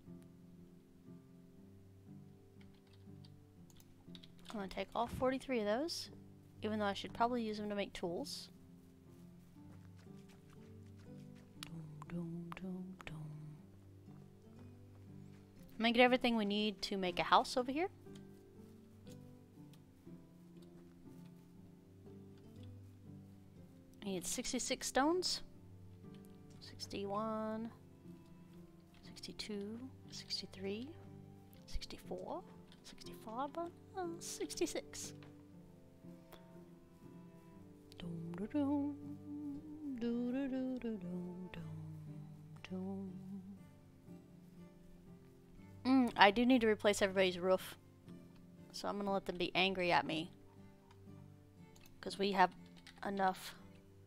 I'm gonna take all 43 of those, even though I should probably use them to make tools. I'm gonna get everything we need to make a house over here. I need 66 stones. 61, 62, 63, 64, 65, 66. I do need to replace everybody's roof, so I'm gonna let them be angry at me, because we have enough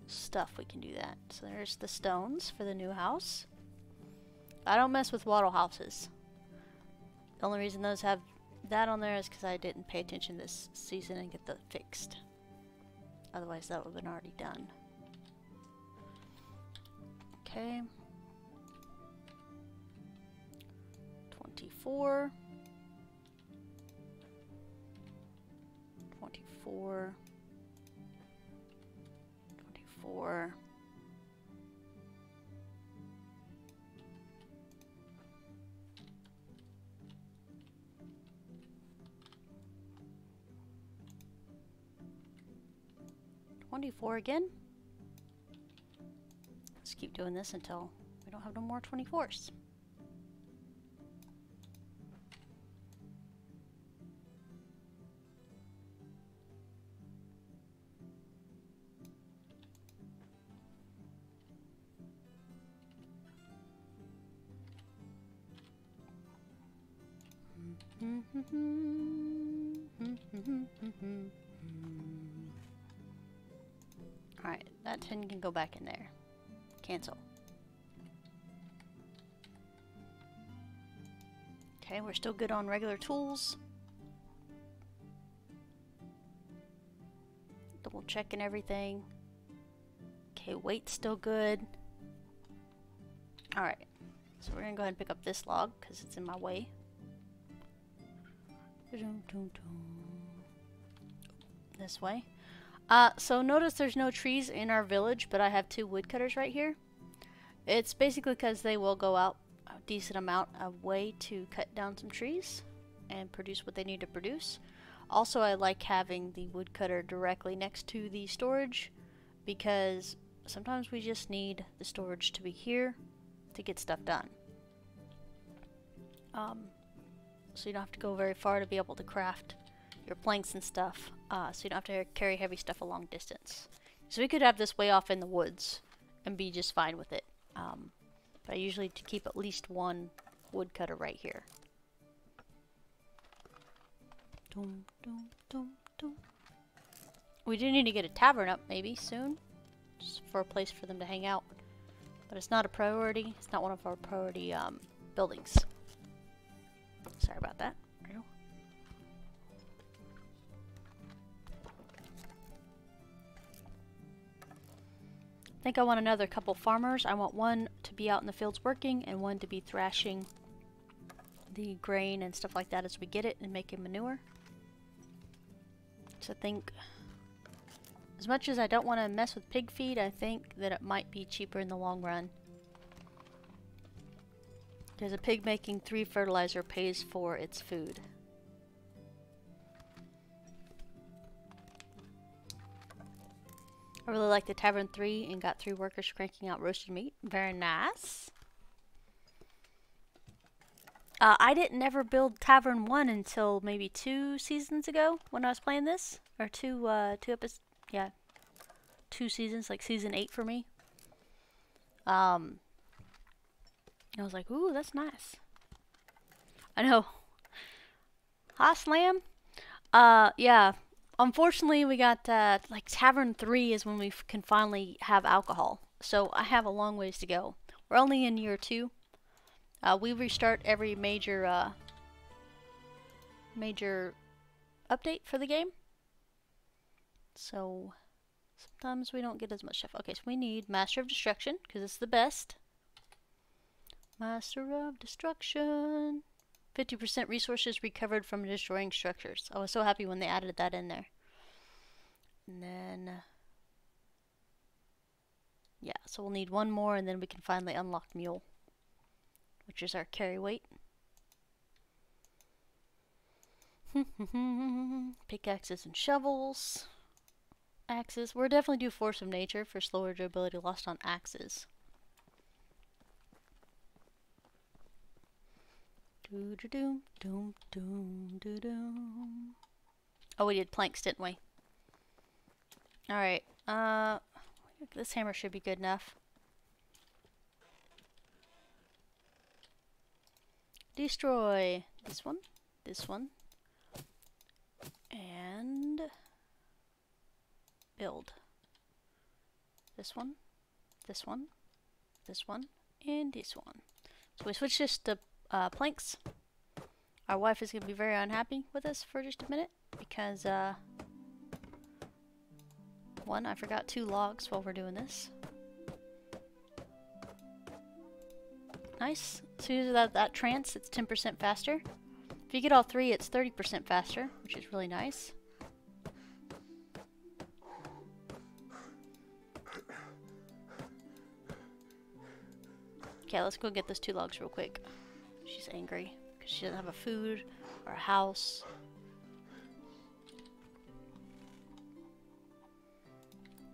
stuff we can do that. So there's the stones for the new house. I don't mess with wattle houses. The only reason those have that on there is because I didn't pay attention this season and get that fixed. Otherwise that would have been already done. Okay. 24. 24. 24. 24 again. Let's keep doing this until we don't have no more 24s. Alright, that 10 can go back in there. Cancel. Okay, we're still good on regular tools. Double checking everything. Okay, weight's still good. Alright, so we're gonna go ahead and pick up this log because it's in my way. This way. So notice there's no trees in our village, but I have 2 woodcutters right here. It's basically because they will go out a decent amount of way to cut down some trees and produce what they need to produce. Also, I like having the woodcutter directly next to the storage because sometimes we just need the storage to be here to get stuff done. So you don't have to go very far to be able to craft your planks and stuff, so you don't have to carry heavy stuff a long distance. So we could have this way off in the woods and be just fine with it. But I usually keep at least 1 woodcutter right here. We do need to get a tavern up maybe soon, just for a place for them to hang out. But it's not a priority. It's not one of our priority buildings. Sorry about that. I think I want another couple farmers. I want one to be out in the fields working and one to be thrashing the grain and stuff like that as we get it and making manure. So I think, as much as I don't want to mess with pig feed, I think that it might be cheaper in the long run. Because a pig making 3 fertilizer pays for its food. I really like the Tavern 3 and got 3 workers cranking out roasted meat. Very nice. I didn't ever build Tavern 1 until maybe 2 seasons ago when I was playing this. Or two episodes. Yeah. 2 seasons, like season 8 for me. I was like, ooh, that's nice. I know. Ha slam. Yeah. Unfortunately, we got, like, Tavern 3 is when we can finally have alcohol. So I have a long ways to go. We're only in year 2. We restart every major, major update for the game. So, Sometimes we don't get as much stuff. Okay, so we need Master of Destruction, because it's the best. Master of Destruction. 50% resources recovered from destroying structures. I was so happy when they added that in there. And then... yeah, so we'll need one more, and then we can finally unlock Mule, which is our carry weight. Pickaxes and shovels. Axes. We're definitely due Force of Nature for slower durability lost on axes. Oh, we did planks, didn't we? Alright, this hammer should be good enough. Destroy this one, and build. This one, and this one. So we switch this to planks. Our wife is going to be very unhappy with us for just a minute, because one, I forgot 2 logs while we're doing this. Nice. As soon as that trance, it's 10% faster. If you get all 3, it's 30% faster, which is really nice. Okay, let's go get those 2 logs real quick. She's angry because she doesn't have a food or a house.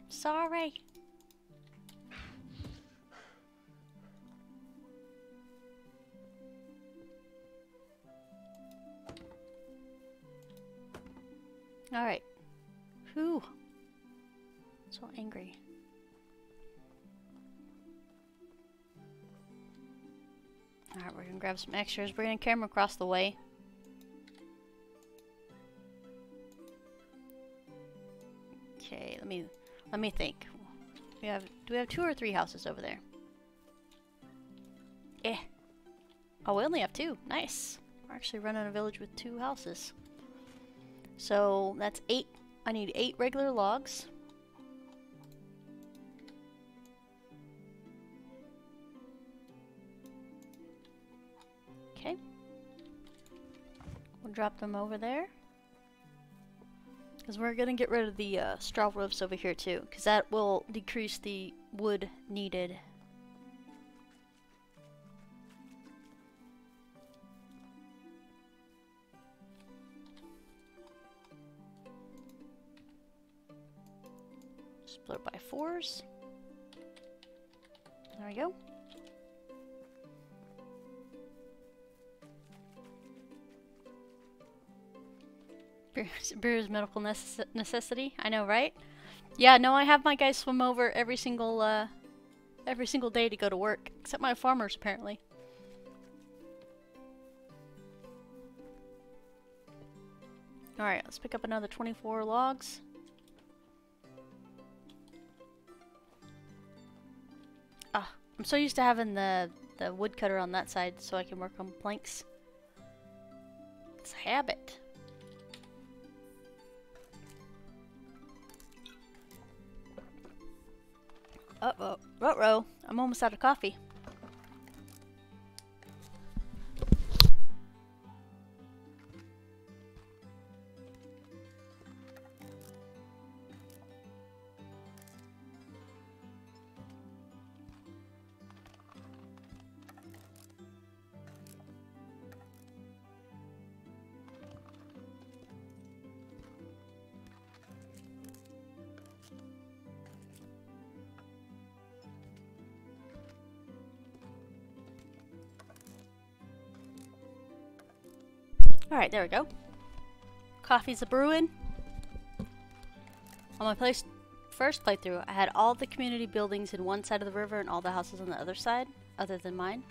Sorry. All right. Whew. So angry. Alright, we're gonna grab some extras. We're gonna camera across the way. Okay, let me think. We have, do we have 2 or 3 houses over there? Eh. Oh, we only have 2. Nice. We're actually running a village with 2 houses. So that's 8. I need 8 regular logs. Drop them over there, because we're gonna get rid of the straw roofs over here too, because that will decrease the wood needed. Split by 4s. There we go. Beer's medical necessity. I know, right? Yeah, no, I have my guys swim over every single day to go to work, except my farmers apparently. All right, let's pick up another 24 logs. Ah, I'm so used to having the woodcutter on that side so I can work on planks. It's a habit. Uh-oh. Uh-oh. I'm almost out of coffee. Alright, there we go. Coffee's a brewing. On my first playthrough, I had all the community buildings in one side of the river and all the houses on the other side, other than mine.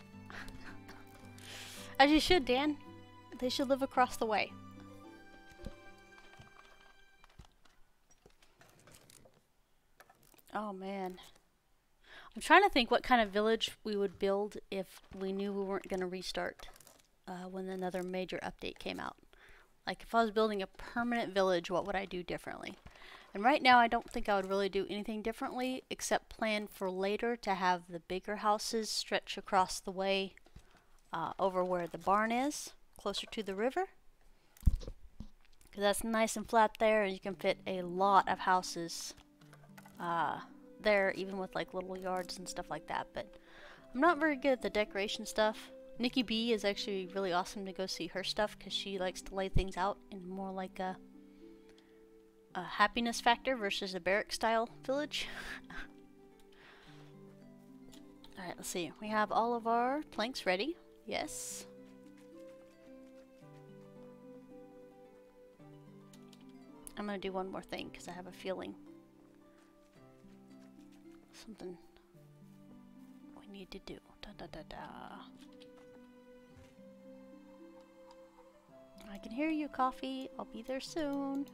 As you should, Dan. They should live across the way. Oh man. I'm trying to think what kind of village we would build if we knew we weren't going to restart. When another major update came out. Like, if I was building a permanent village, what would I do differently? And right now I don't think I would really do anything differently except plan for later to have the bigger houses stretch across the way over where the barn is, closer to the river. Because that's nice and flat there and you can fit a lot of houses there, even with like little yards and stuff like that. But I'm not very good at the decoration stuff. Nikki B is actually really awesome to go see her stuff because she likes to lay things out in more like a happiness factor versus a barrack style village. Alright, let's see. We have all of our planks ready. Yes. I'm gonna do one more thing because I have a feeling something we need to do. Da, da, da, da. I can hear you, coffee. I'll be there soon.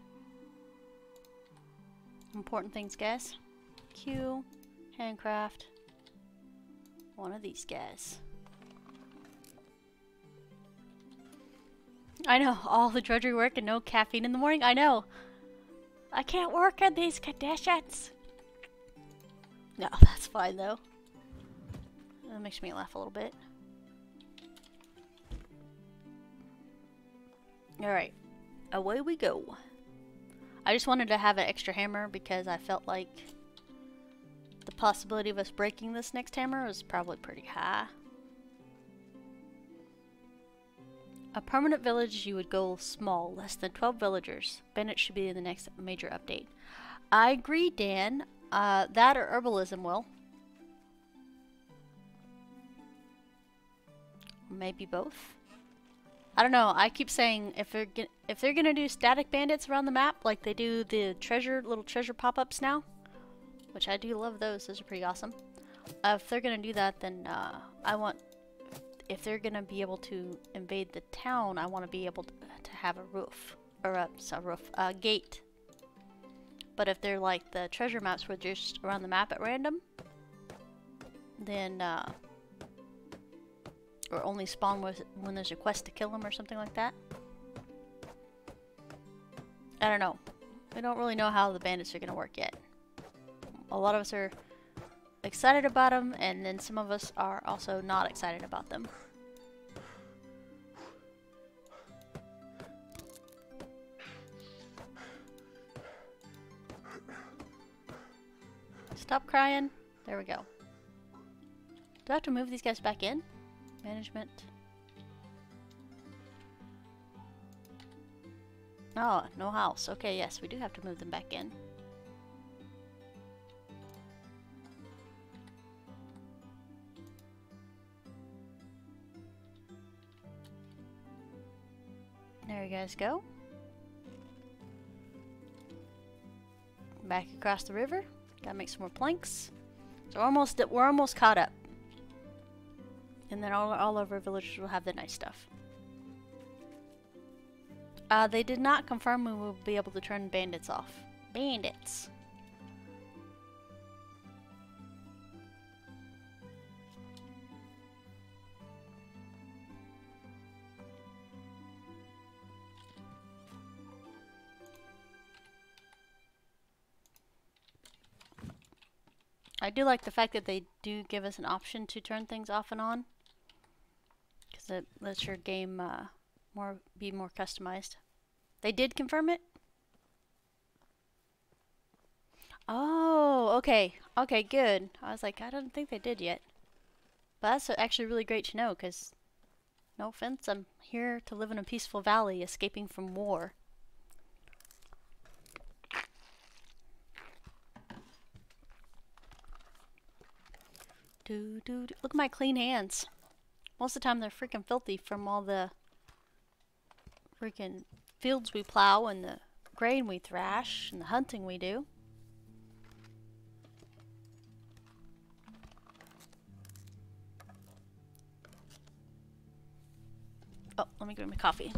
Important things, guys. Q, handcraft. One of these guys. I know, all the drudgery work and no caffeine in the morning. I know. I can't work in these conditions. No, that's fine though. That makes me laugh a little bit. Alright, away we go. I just wanted to have an extra hammer because I felt like the possibility of us breaking this next hammer was probably pretty high. A permanent village, you would go small, less than 12 villagers. Bennett should be in the next major update. I agree, Dan. That or herbalism will. Maybe both. I don't know. I keep saying if they're gonna do static bandits around the map like they do the little treasure pop-ups now, which I do love those. Those are pretty awesome. If they're gonna do that, then I want. If they're gonna be able to invade the town, I want to be able to have a roof or a gate. But if they're like the treasure maps were just around the map at random, then, or only spawn when there's a quest to kill them or something like that. I don't know. I don't really know how the bandits are going to work yet. A lot of us are excited about them, and then some of us are also not excited about them. Stop crying. There we go. Do I have to move these guys back in? Management. Oh, no house. Okay, yes, we do have to move them back in. There you guys go. Back across the river. Gotta make some more planks. So we're almost caught up. And then all of our villagers will have the nice stuff. They did not confirm we will be able to turn bandits off. Bandits! I do like the fact that they do give us an option to turn things off and on, because it lets your game be more customized. They did confirm it? Oh, okay. Okay, good. I was like, I don't think they did yet. But that's actually really great to know, because, no offense, I'm here to live in a peaceful valley, escaping from war. Dude, look at my clean hands. Most of the time they're freaking filthy from all the freaking fields we plow and the grain we thrash and the hunting we do. Oh, let me get my coffee.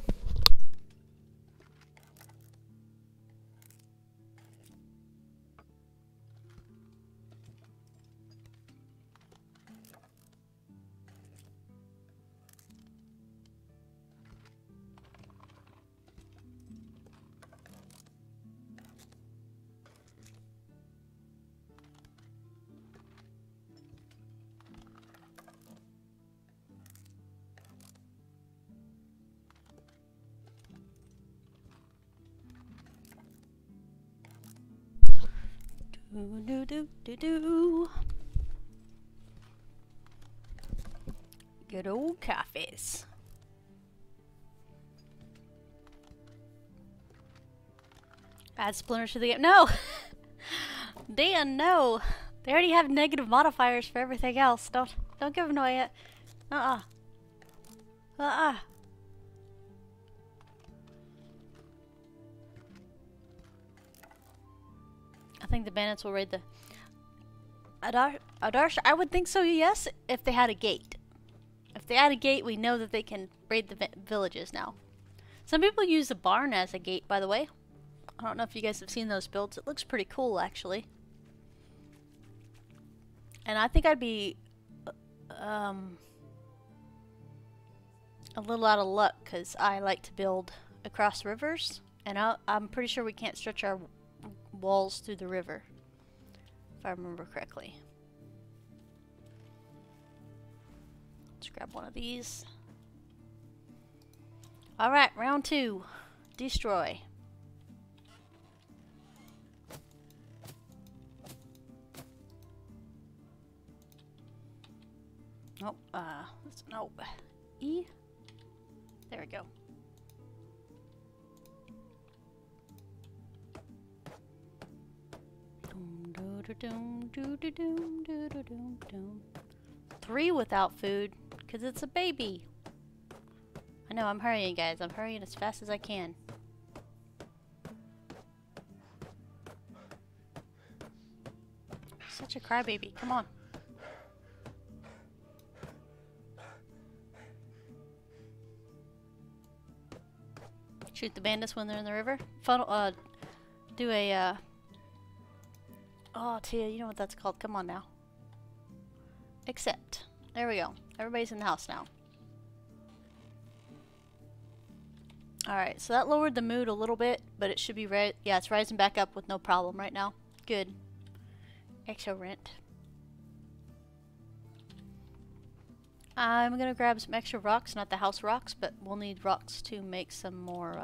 Good old coffees. Add Splinter to the game. No! Dan, no! They already have negative modifiers for everything else. Don't give them away yet. I think the bandits will raid the... Adarsh? I would think so, yes, if they had a gate. If they had a gate, we know that they can raid the villages now. Some people use the barn as a gate, by the way. I don't know if you guys have seen those builds. It looks pretty cool, actually. And I think I'd be a little out of luck because I like to build across rivers, and I'm pretty sure we can't stretch our walls through the river, if I remember correctly. Let's grab one of these. All right, round two, destroy. Oh, no, E. There we go. Three without food, because it's a baby. I know, I'm hurrying, guys. I'm hurrying as fast as I can. Such a crybaby. Come on. Shoot the bandits when they're in the river. Funnel, do a, oh, Tia, you know what that's called. Come on now. Accept. There we go. Everybody's in the house now. Alright, so that lowered the mood a little bit, but it should be right. Yeah, it's rising back up with no problem right now. Good. Extra rent. I'm gonna grab some extra rocks, not the house rocks, but we'll need rocks to make some more,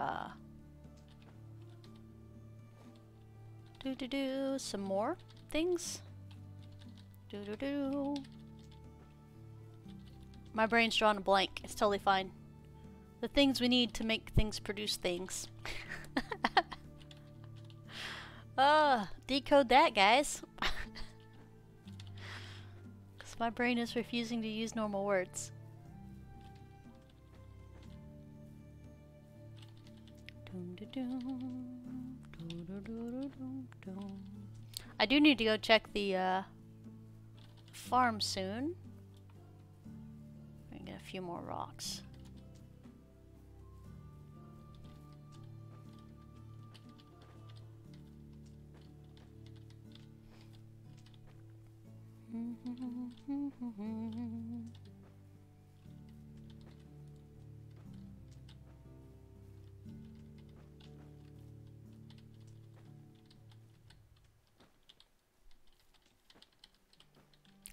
some more things. My brain's drawn a blank, it's totally fine. The things we need to make things produce things. Decode that, guys. My brain is refusing to use normal words. I do need to go check the farm soon. I'm gonna get a few more rocks.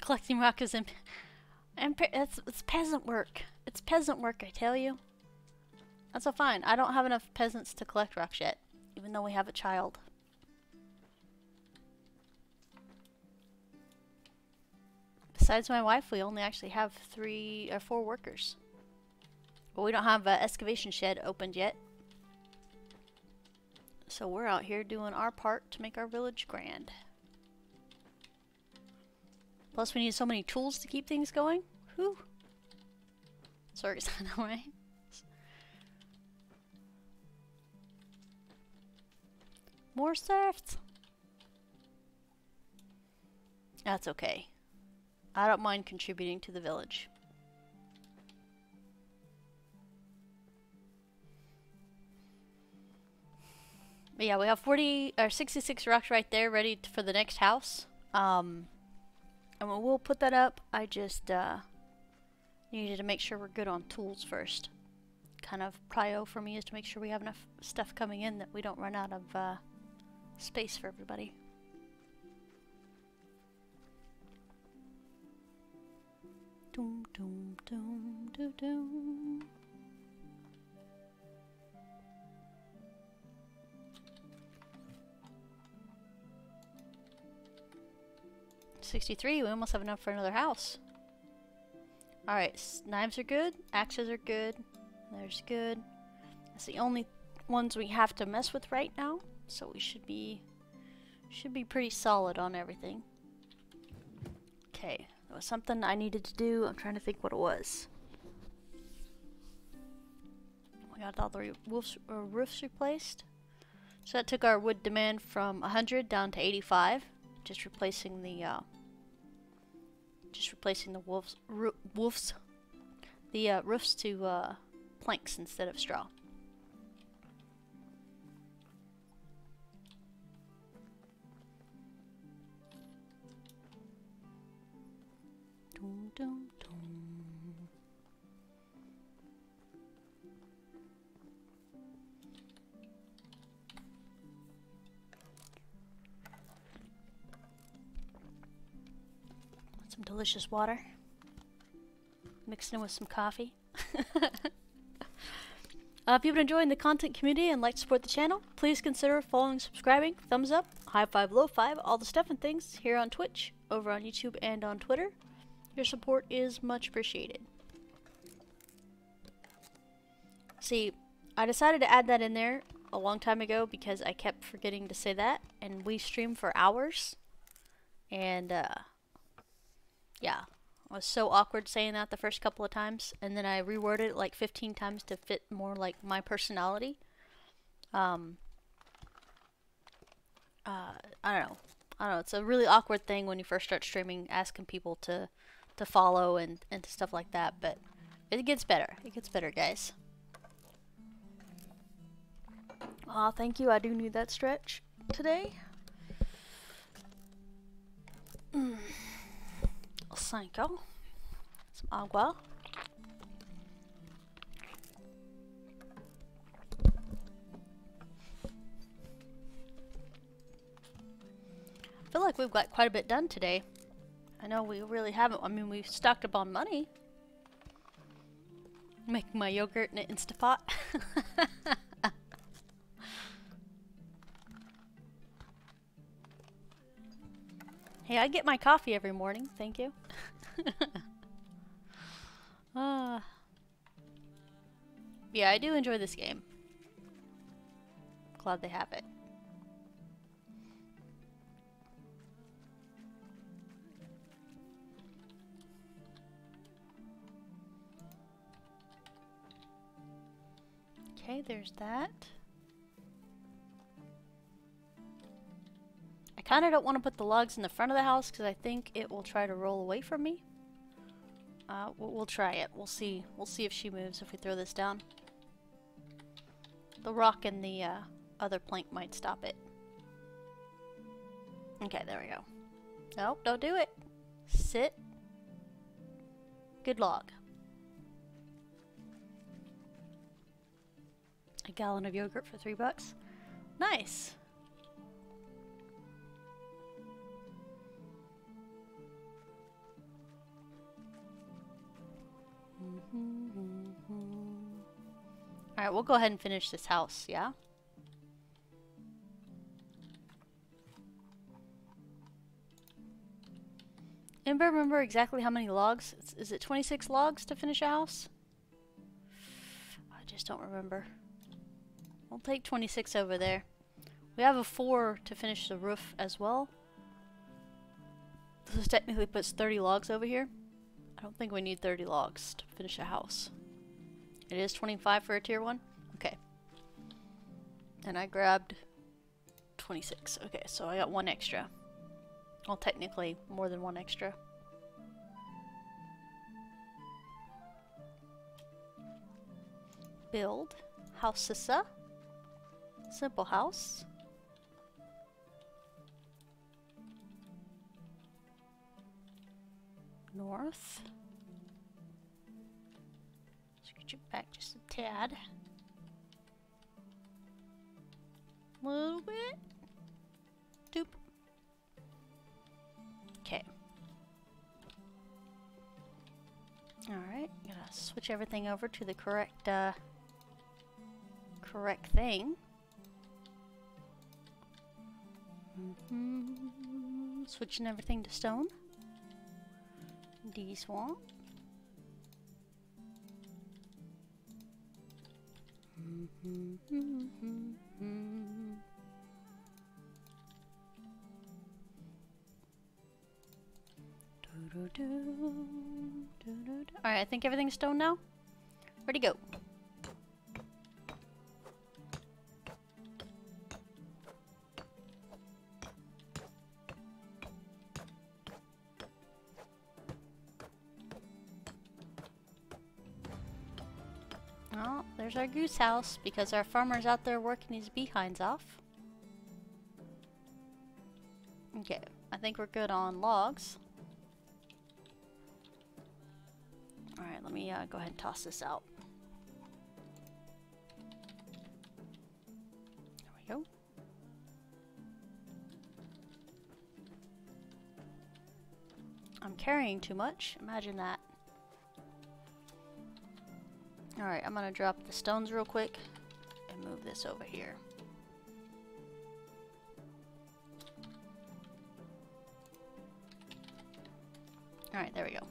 Collecting rock is it's peasant work. It's peasant work, I tell you. That's all fine. I don't have enough peasants to collect rocks yet, even though we have a child. Besides my wife, we only actually have 3 or 4 workers. But we don't have an excavation shed opened yet. So we're out here doing our part to make our village grand. Plus we need so many tools to keep things going. Whew. Sorry, it's not all right. More serfs. That's okay. I don't mind contributing to the village. But yeah, we have 40 or 66 rocks right there ready for the next house. And we'll put that up. I just needed to make sure we're good on tools first. Kind of prio for me is to make sure we have enough stuff coming in that we don't run out of space for everybody. Doom, doom, doom, doom, doom. 63, we almost have enough for another house. Alright, knives are good, axes are good, there's good. That's the only ones we have to mess with right now, so we should be pretty solid on everything. Okay, there was something I needed to do, I'm trying to think what it was. We got all the roofs replaced. So that took our wood demand from 100 down to 85. Just replacing the roofs to planks instead of straw. Dum, dum, dum. Some delicious water, mixed in with some coffee. If you've been enjoying the content community and like to support the channel, please consider following, subscribing, thumbs up, high five, low five, all the stuff and things here on Twitch, over on YouTube, and on Twitter. Your support is much appreciated. See, I decided to add that in there a long time ago because I kept forgetting to say that, and we stream for hours, and yeah, I was so awkward saying that the first couple of times, and then I reworded it like 15 times to fit more like my personality. I don't know. It's a really awkward thing when you first start streaming, asking people to follow and stuff like that. But it gets better. It gets better, guys. Aw, thank you. I do need that stretch today. Cinco, some agua. I feel like we've got quite a bit done today. I know we really haven't. I mean, we've stocked up on money. Making my yogurt in an Instapot. Hey, I get my coffee every morning, thank you. Yeah, I do enjoy this game. Glad they have it. Okay, there's that. I kind of don't want to put the logs in the front of the house because I think it will try to roll away from me. We'll try it. We'll see. We'll see if she moves if we throw this down. The rock and the other plank might stop it. Okay, there we go. Nope, don't do it. Sit. Good log. A gallon of yogurt for $3. Nice. Alright, we'll go ahead and finish this house, yeah? Anybody remember exactly how many logs? Is it 26 logs to finish a house? I just don't remember. We'll take 26 over there. We have a 4 to finish the roof as well. This technically puts 30 logs over here. I don't think we need 30 logs to finish a house. It is 25 for a tier 1? Okay. And I grabbed 26. Okay, so I got 1 extra. Well, technically, more than 1 extra. Build. Housesa. Simple house. North. Scooch it back just a tad. A little bit. Doop. Okay. Alright, gonna switch everything over to the correct, correct thing. Mm-hmm. switching everything to stone. Diggy swamp. Alright, I think everything's stone now. Where'd he go? Oh, there's our goose house, because our farmer's out there working his behinds off. Okay, I think we're good on logs. Alright, let me go ahead and toss this out. There we go. I'm carrying too much, imagine that. Alright, I'm gonna drop the stones real quick and move this over here. Alright, there we go.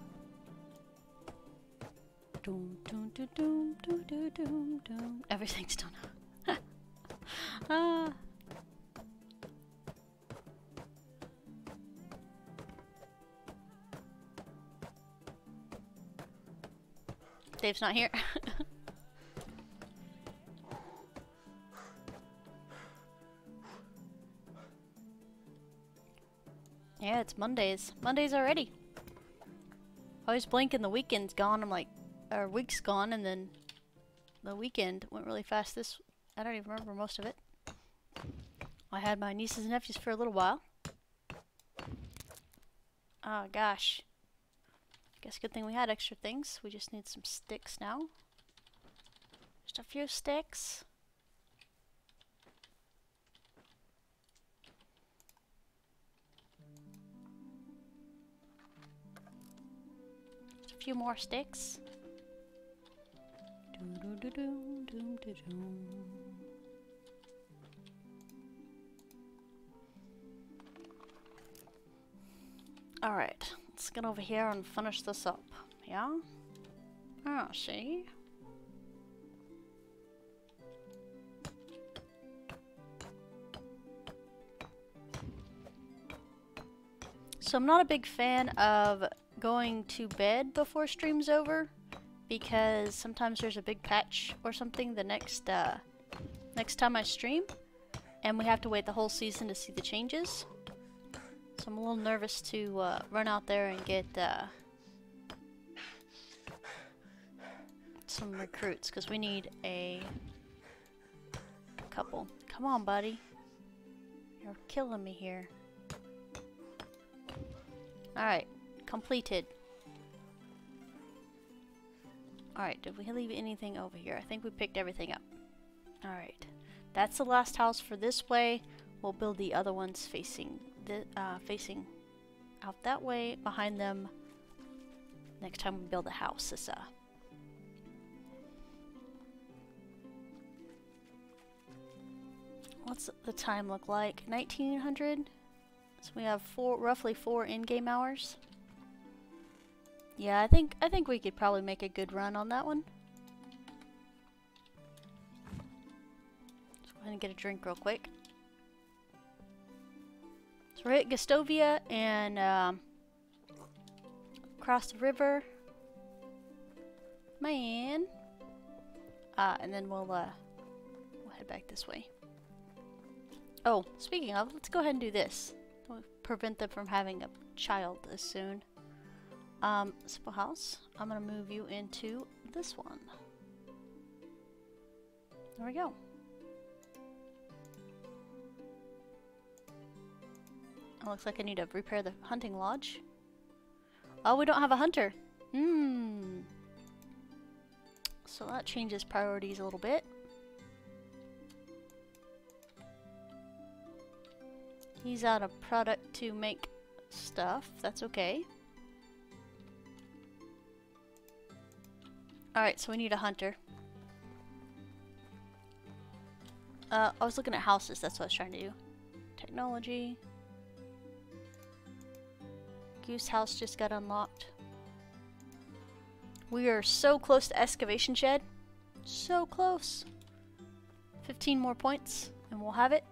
Doom, doom, doom, doom, doom, doom, doom. Everything's done. Dave's not here. Yeah, it's Mondays. Mondays already. I always blink and the weekend's gone. I'm like, our week's gone, and then the weekend went really fast. This, I don't even remember most of it. I had my nieces and nephews for a little while. Oh gosh. Guess good thing we had extra things. We just need some sticks now. Just a few sticks. Just a few more sticks. All right, let's get over here and finish this up. Yeah? Oh, see? So I'm not a big fan of going to bed before stream's over, because sometimes there's a big patch or something the next time I stream, and we have to wait the whole season to see the changes. So I'm a little nervous to run out there and get some recruits, because we need a couple. Come on, buddy. You're killing me here. Alright, completed. Alright, did we leave anything over here? I think we picked everything up. Alright. That's the last house for this way. We'll build the other ones facing out that way, behind them. Next time we build a house, what's the time look like? 1900? So we have roughly four in-game hours. Yeah, I think we could probably make a good run on that one. Let's go ahead and get a drink real quick. So we're at Gestovia and across the river, man. And then we'll head back this way. Oh, speaking of, let's go ahead and do this. We'll prevent them from having a child as soon. Simple house. I'm gonna move you into this one. There we go. It looks like I need to repair the hunting lodge. Oh, we don't have a hunter. So that changes priorities a little bit. He's out of product to make stuff. That's okay. Alright, so we need a hunter. I was looking at houses, that's what I was trying to do. Technology. Goose house just got unlocked. We are so close to excavation shed. So close. 15 more points and we'll have it.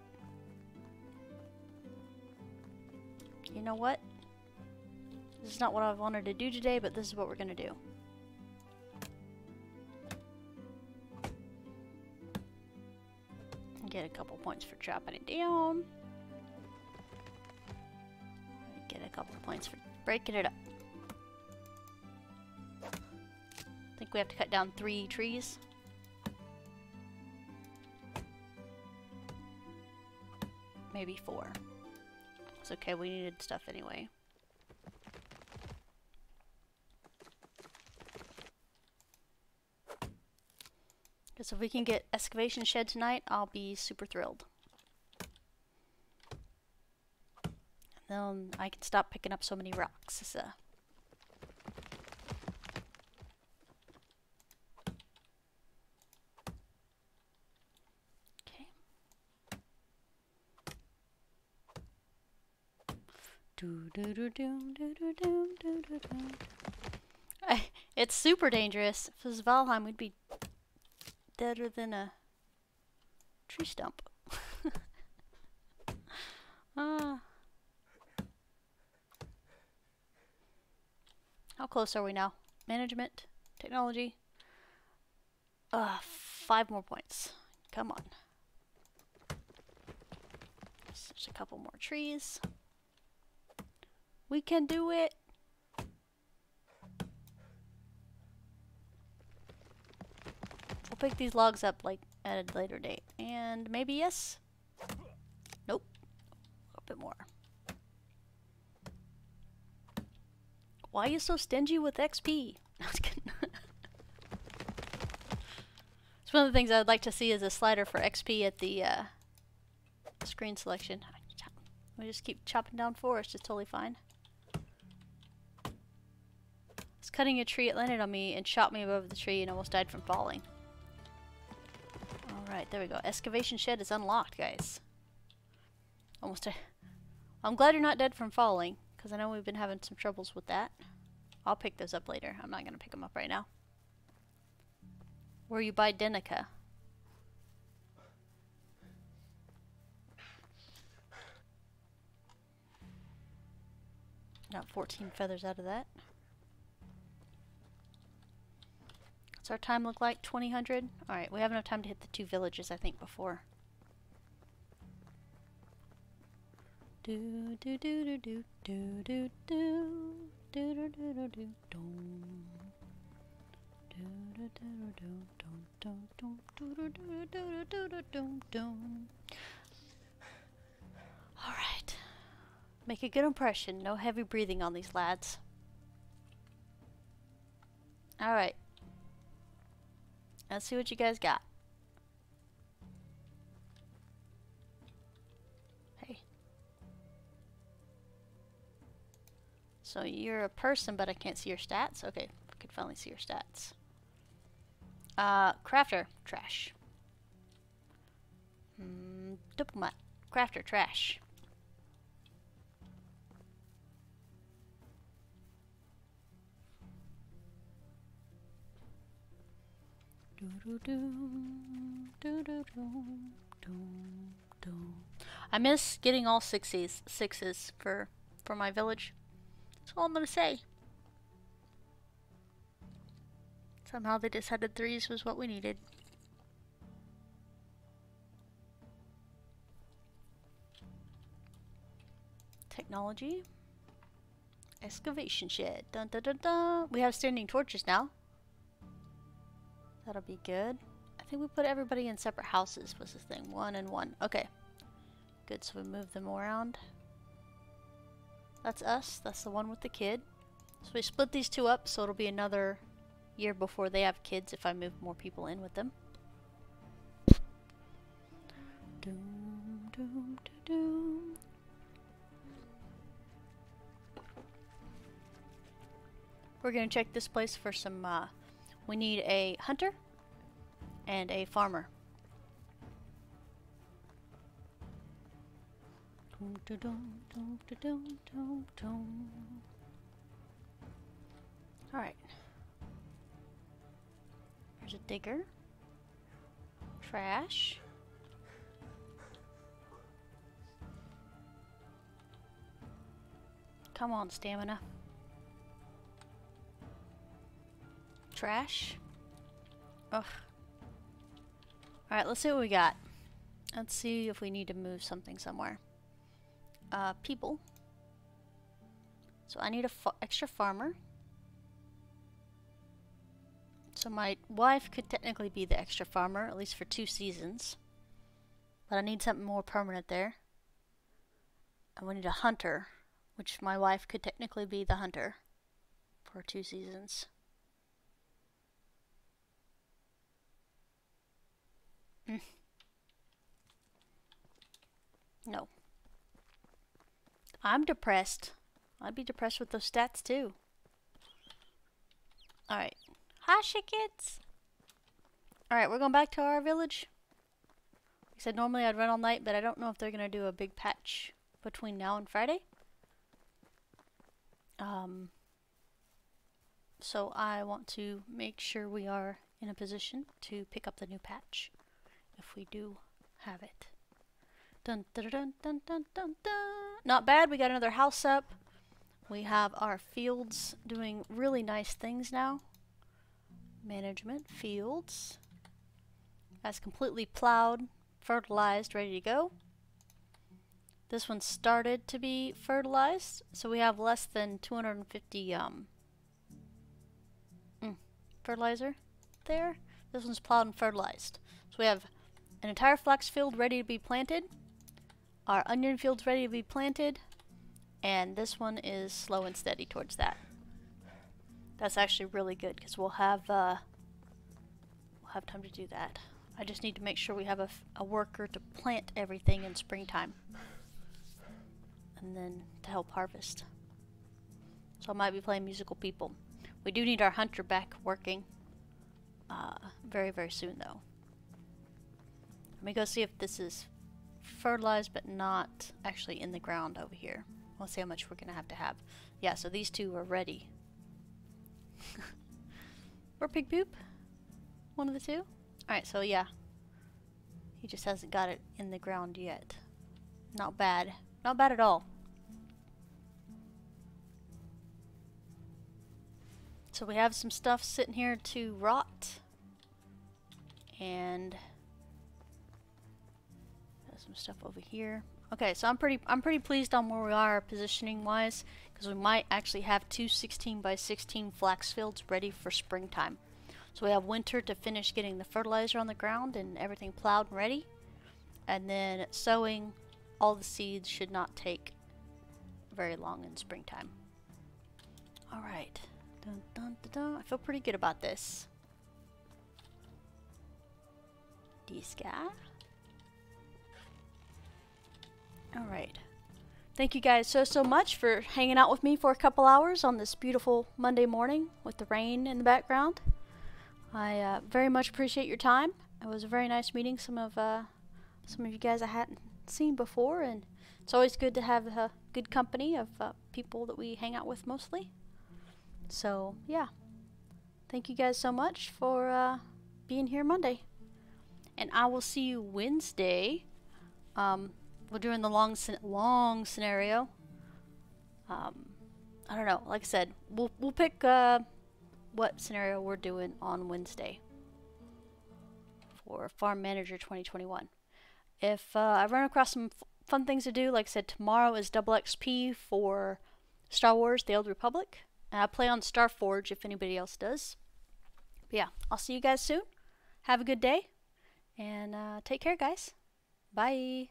You know what? This is not what I wanted to do today, but this is what we're gonna do. Get a couple points for chopping it down. Get a couple points for breaking it up. I think we have to cut down 3 trees. Maybe 4. It's okay, we needed stuff anyway. So if we can get excavation shed tonight, I'll be super thrilled. Then I can stop picking up so many rocks. So. Okay. Do do do do do do do do do do. It's super dangerous. If this is Valheim, we'd be deader than a tree stump. How close are we now? Management, technology. 5 more points. Come on. Just a couple more trees. We can do it. Pick these logs up like at a later date. And maybe yes? Nope. A bit more. Why are you so stingy with XP? I was kidding. It's one of the things I'd like to see is a slider for XP at the screen selection. We just keep chopping down forest. It's totally fine. It's cutting a tree. It landed on me and shot me above the tree and almost died from falling. Alright, there we go. Excavation shed is unlocked, guys. Almost dead. I'm glad you're not dead from falling, because I know we've been having some troubles with that. I'll pick those up later. I'm not going to pick them up right now. Were you by Denica? Got 14 feathers out of that. What's our time look like? 2000? Alright, we have enough time to hit the 2 villages, I think, before. Do do do do do do do do do do do do do do. Alright. Make a good impression. No heavy breathing on these lads. Alright. Let's see what you guys got. Hey. So you're a person, but I can't see your stats? Okay, I could finally see your stats. Crafter, trash. Diplomat, crafter, trash. I miss getting all sixes for my village. That's all I'm gonna say. Somehow they decided 3s was what we needed. Technology. Excavation shed. Dun dun dun dun. We have standing torches now. That'll be good. I think we put everybody in separate houses was the thing. 1 and 1. Okay. Good, so we move them around. That's us. That's the one with the kid. So we split these 2 up, so it'll be another year before they have kids if I move more people in with them. Doom, doom, doom, doom. We're gonna check this place for some, we need a hunter and a farmer. Alright. There's a digger. Trash. Come on, stamina. Trash. Ugh. Alright, let's see what we got. Let's see if we need to move something somewhere. People. So I need a extra farmer. So my wife could technically be the extra farmer, at least for 2 seasons. But I need something more permanent there. And we need a hunter, which my wife could technically be the hunter for 2 seasons. No. I'm depressed. I'd be depressed with those stats too. Alright. Hi, chickens! Alright, we're going back to our village. Like I said, normally I'd run all night, but I don't know if they're going to do a big patch between now and Friday. So I want to make sure we are in a position to pick up the new patch if we do have it. Dun, dun, dun, dun, dun, dun, dun. Not bad, we got another house up. We have our fields doing really nice things now. Management, fields. That's completely plowed, fertilized, ready to go. This one started to be fertilized, so we have less than 250 fertilizer there. This one's plowed and fertilized. So we have an entire flax field ready to be planted. Our onion field's ready to be planted. And this one is slow and steady towards that. That's actually really good because we'll have time to do that. I just need to make sure we have a worker to plant everything in springtime. And then to help harvest. So I might be playing musical people. We do need our hunter back working very, very soon though. Let me go see if this is fertilized but not actually in the ground over here. We'll see how much we're gonna have to have. Yeah, so these two are ready. Or pig poop? One of the two? Alright, so yeah. He just hasn't got it in the ground yet. Not bad. Not bad at all. So we have some stuff sitting here to rot. And some stuff over here. Okay, so I'm pretty pleased on where we are positioning wise, because we might actually have 2 16x16 flax fields ready for springtime. So we have winter to finish getting the fertilizer on the ground and everything plowed and ready, and then sowing all the seeds should not take very long in springtime. All right, dun, dun, dun, dun. I feel pretty good about this. This guy. Alright, thank you guys so much for hanging out with me for a couple hours on this beautiful Monday morning with the rain in the background. I very much appreciate your time. It was a very nice meeting some of you guys I hadn't seen before, and it's always good to have a good company of people that we hang out with mostly. So yeah, thank you guys so much for being here Monday, and I will see you Wednesday. We're doing the long scenario. I don't know. Like I said, we'll pick what scenario we're doing on Wednesday for Farm Manager 2021. If I run across some fun things to do, like I said, tomorrow is double XP for Star Wars The Old Republic. And I play on Star Forge if anybody else does. But yeah, I'll see you guys soon. Have a good day. And take care, guys. Bye.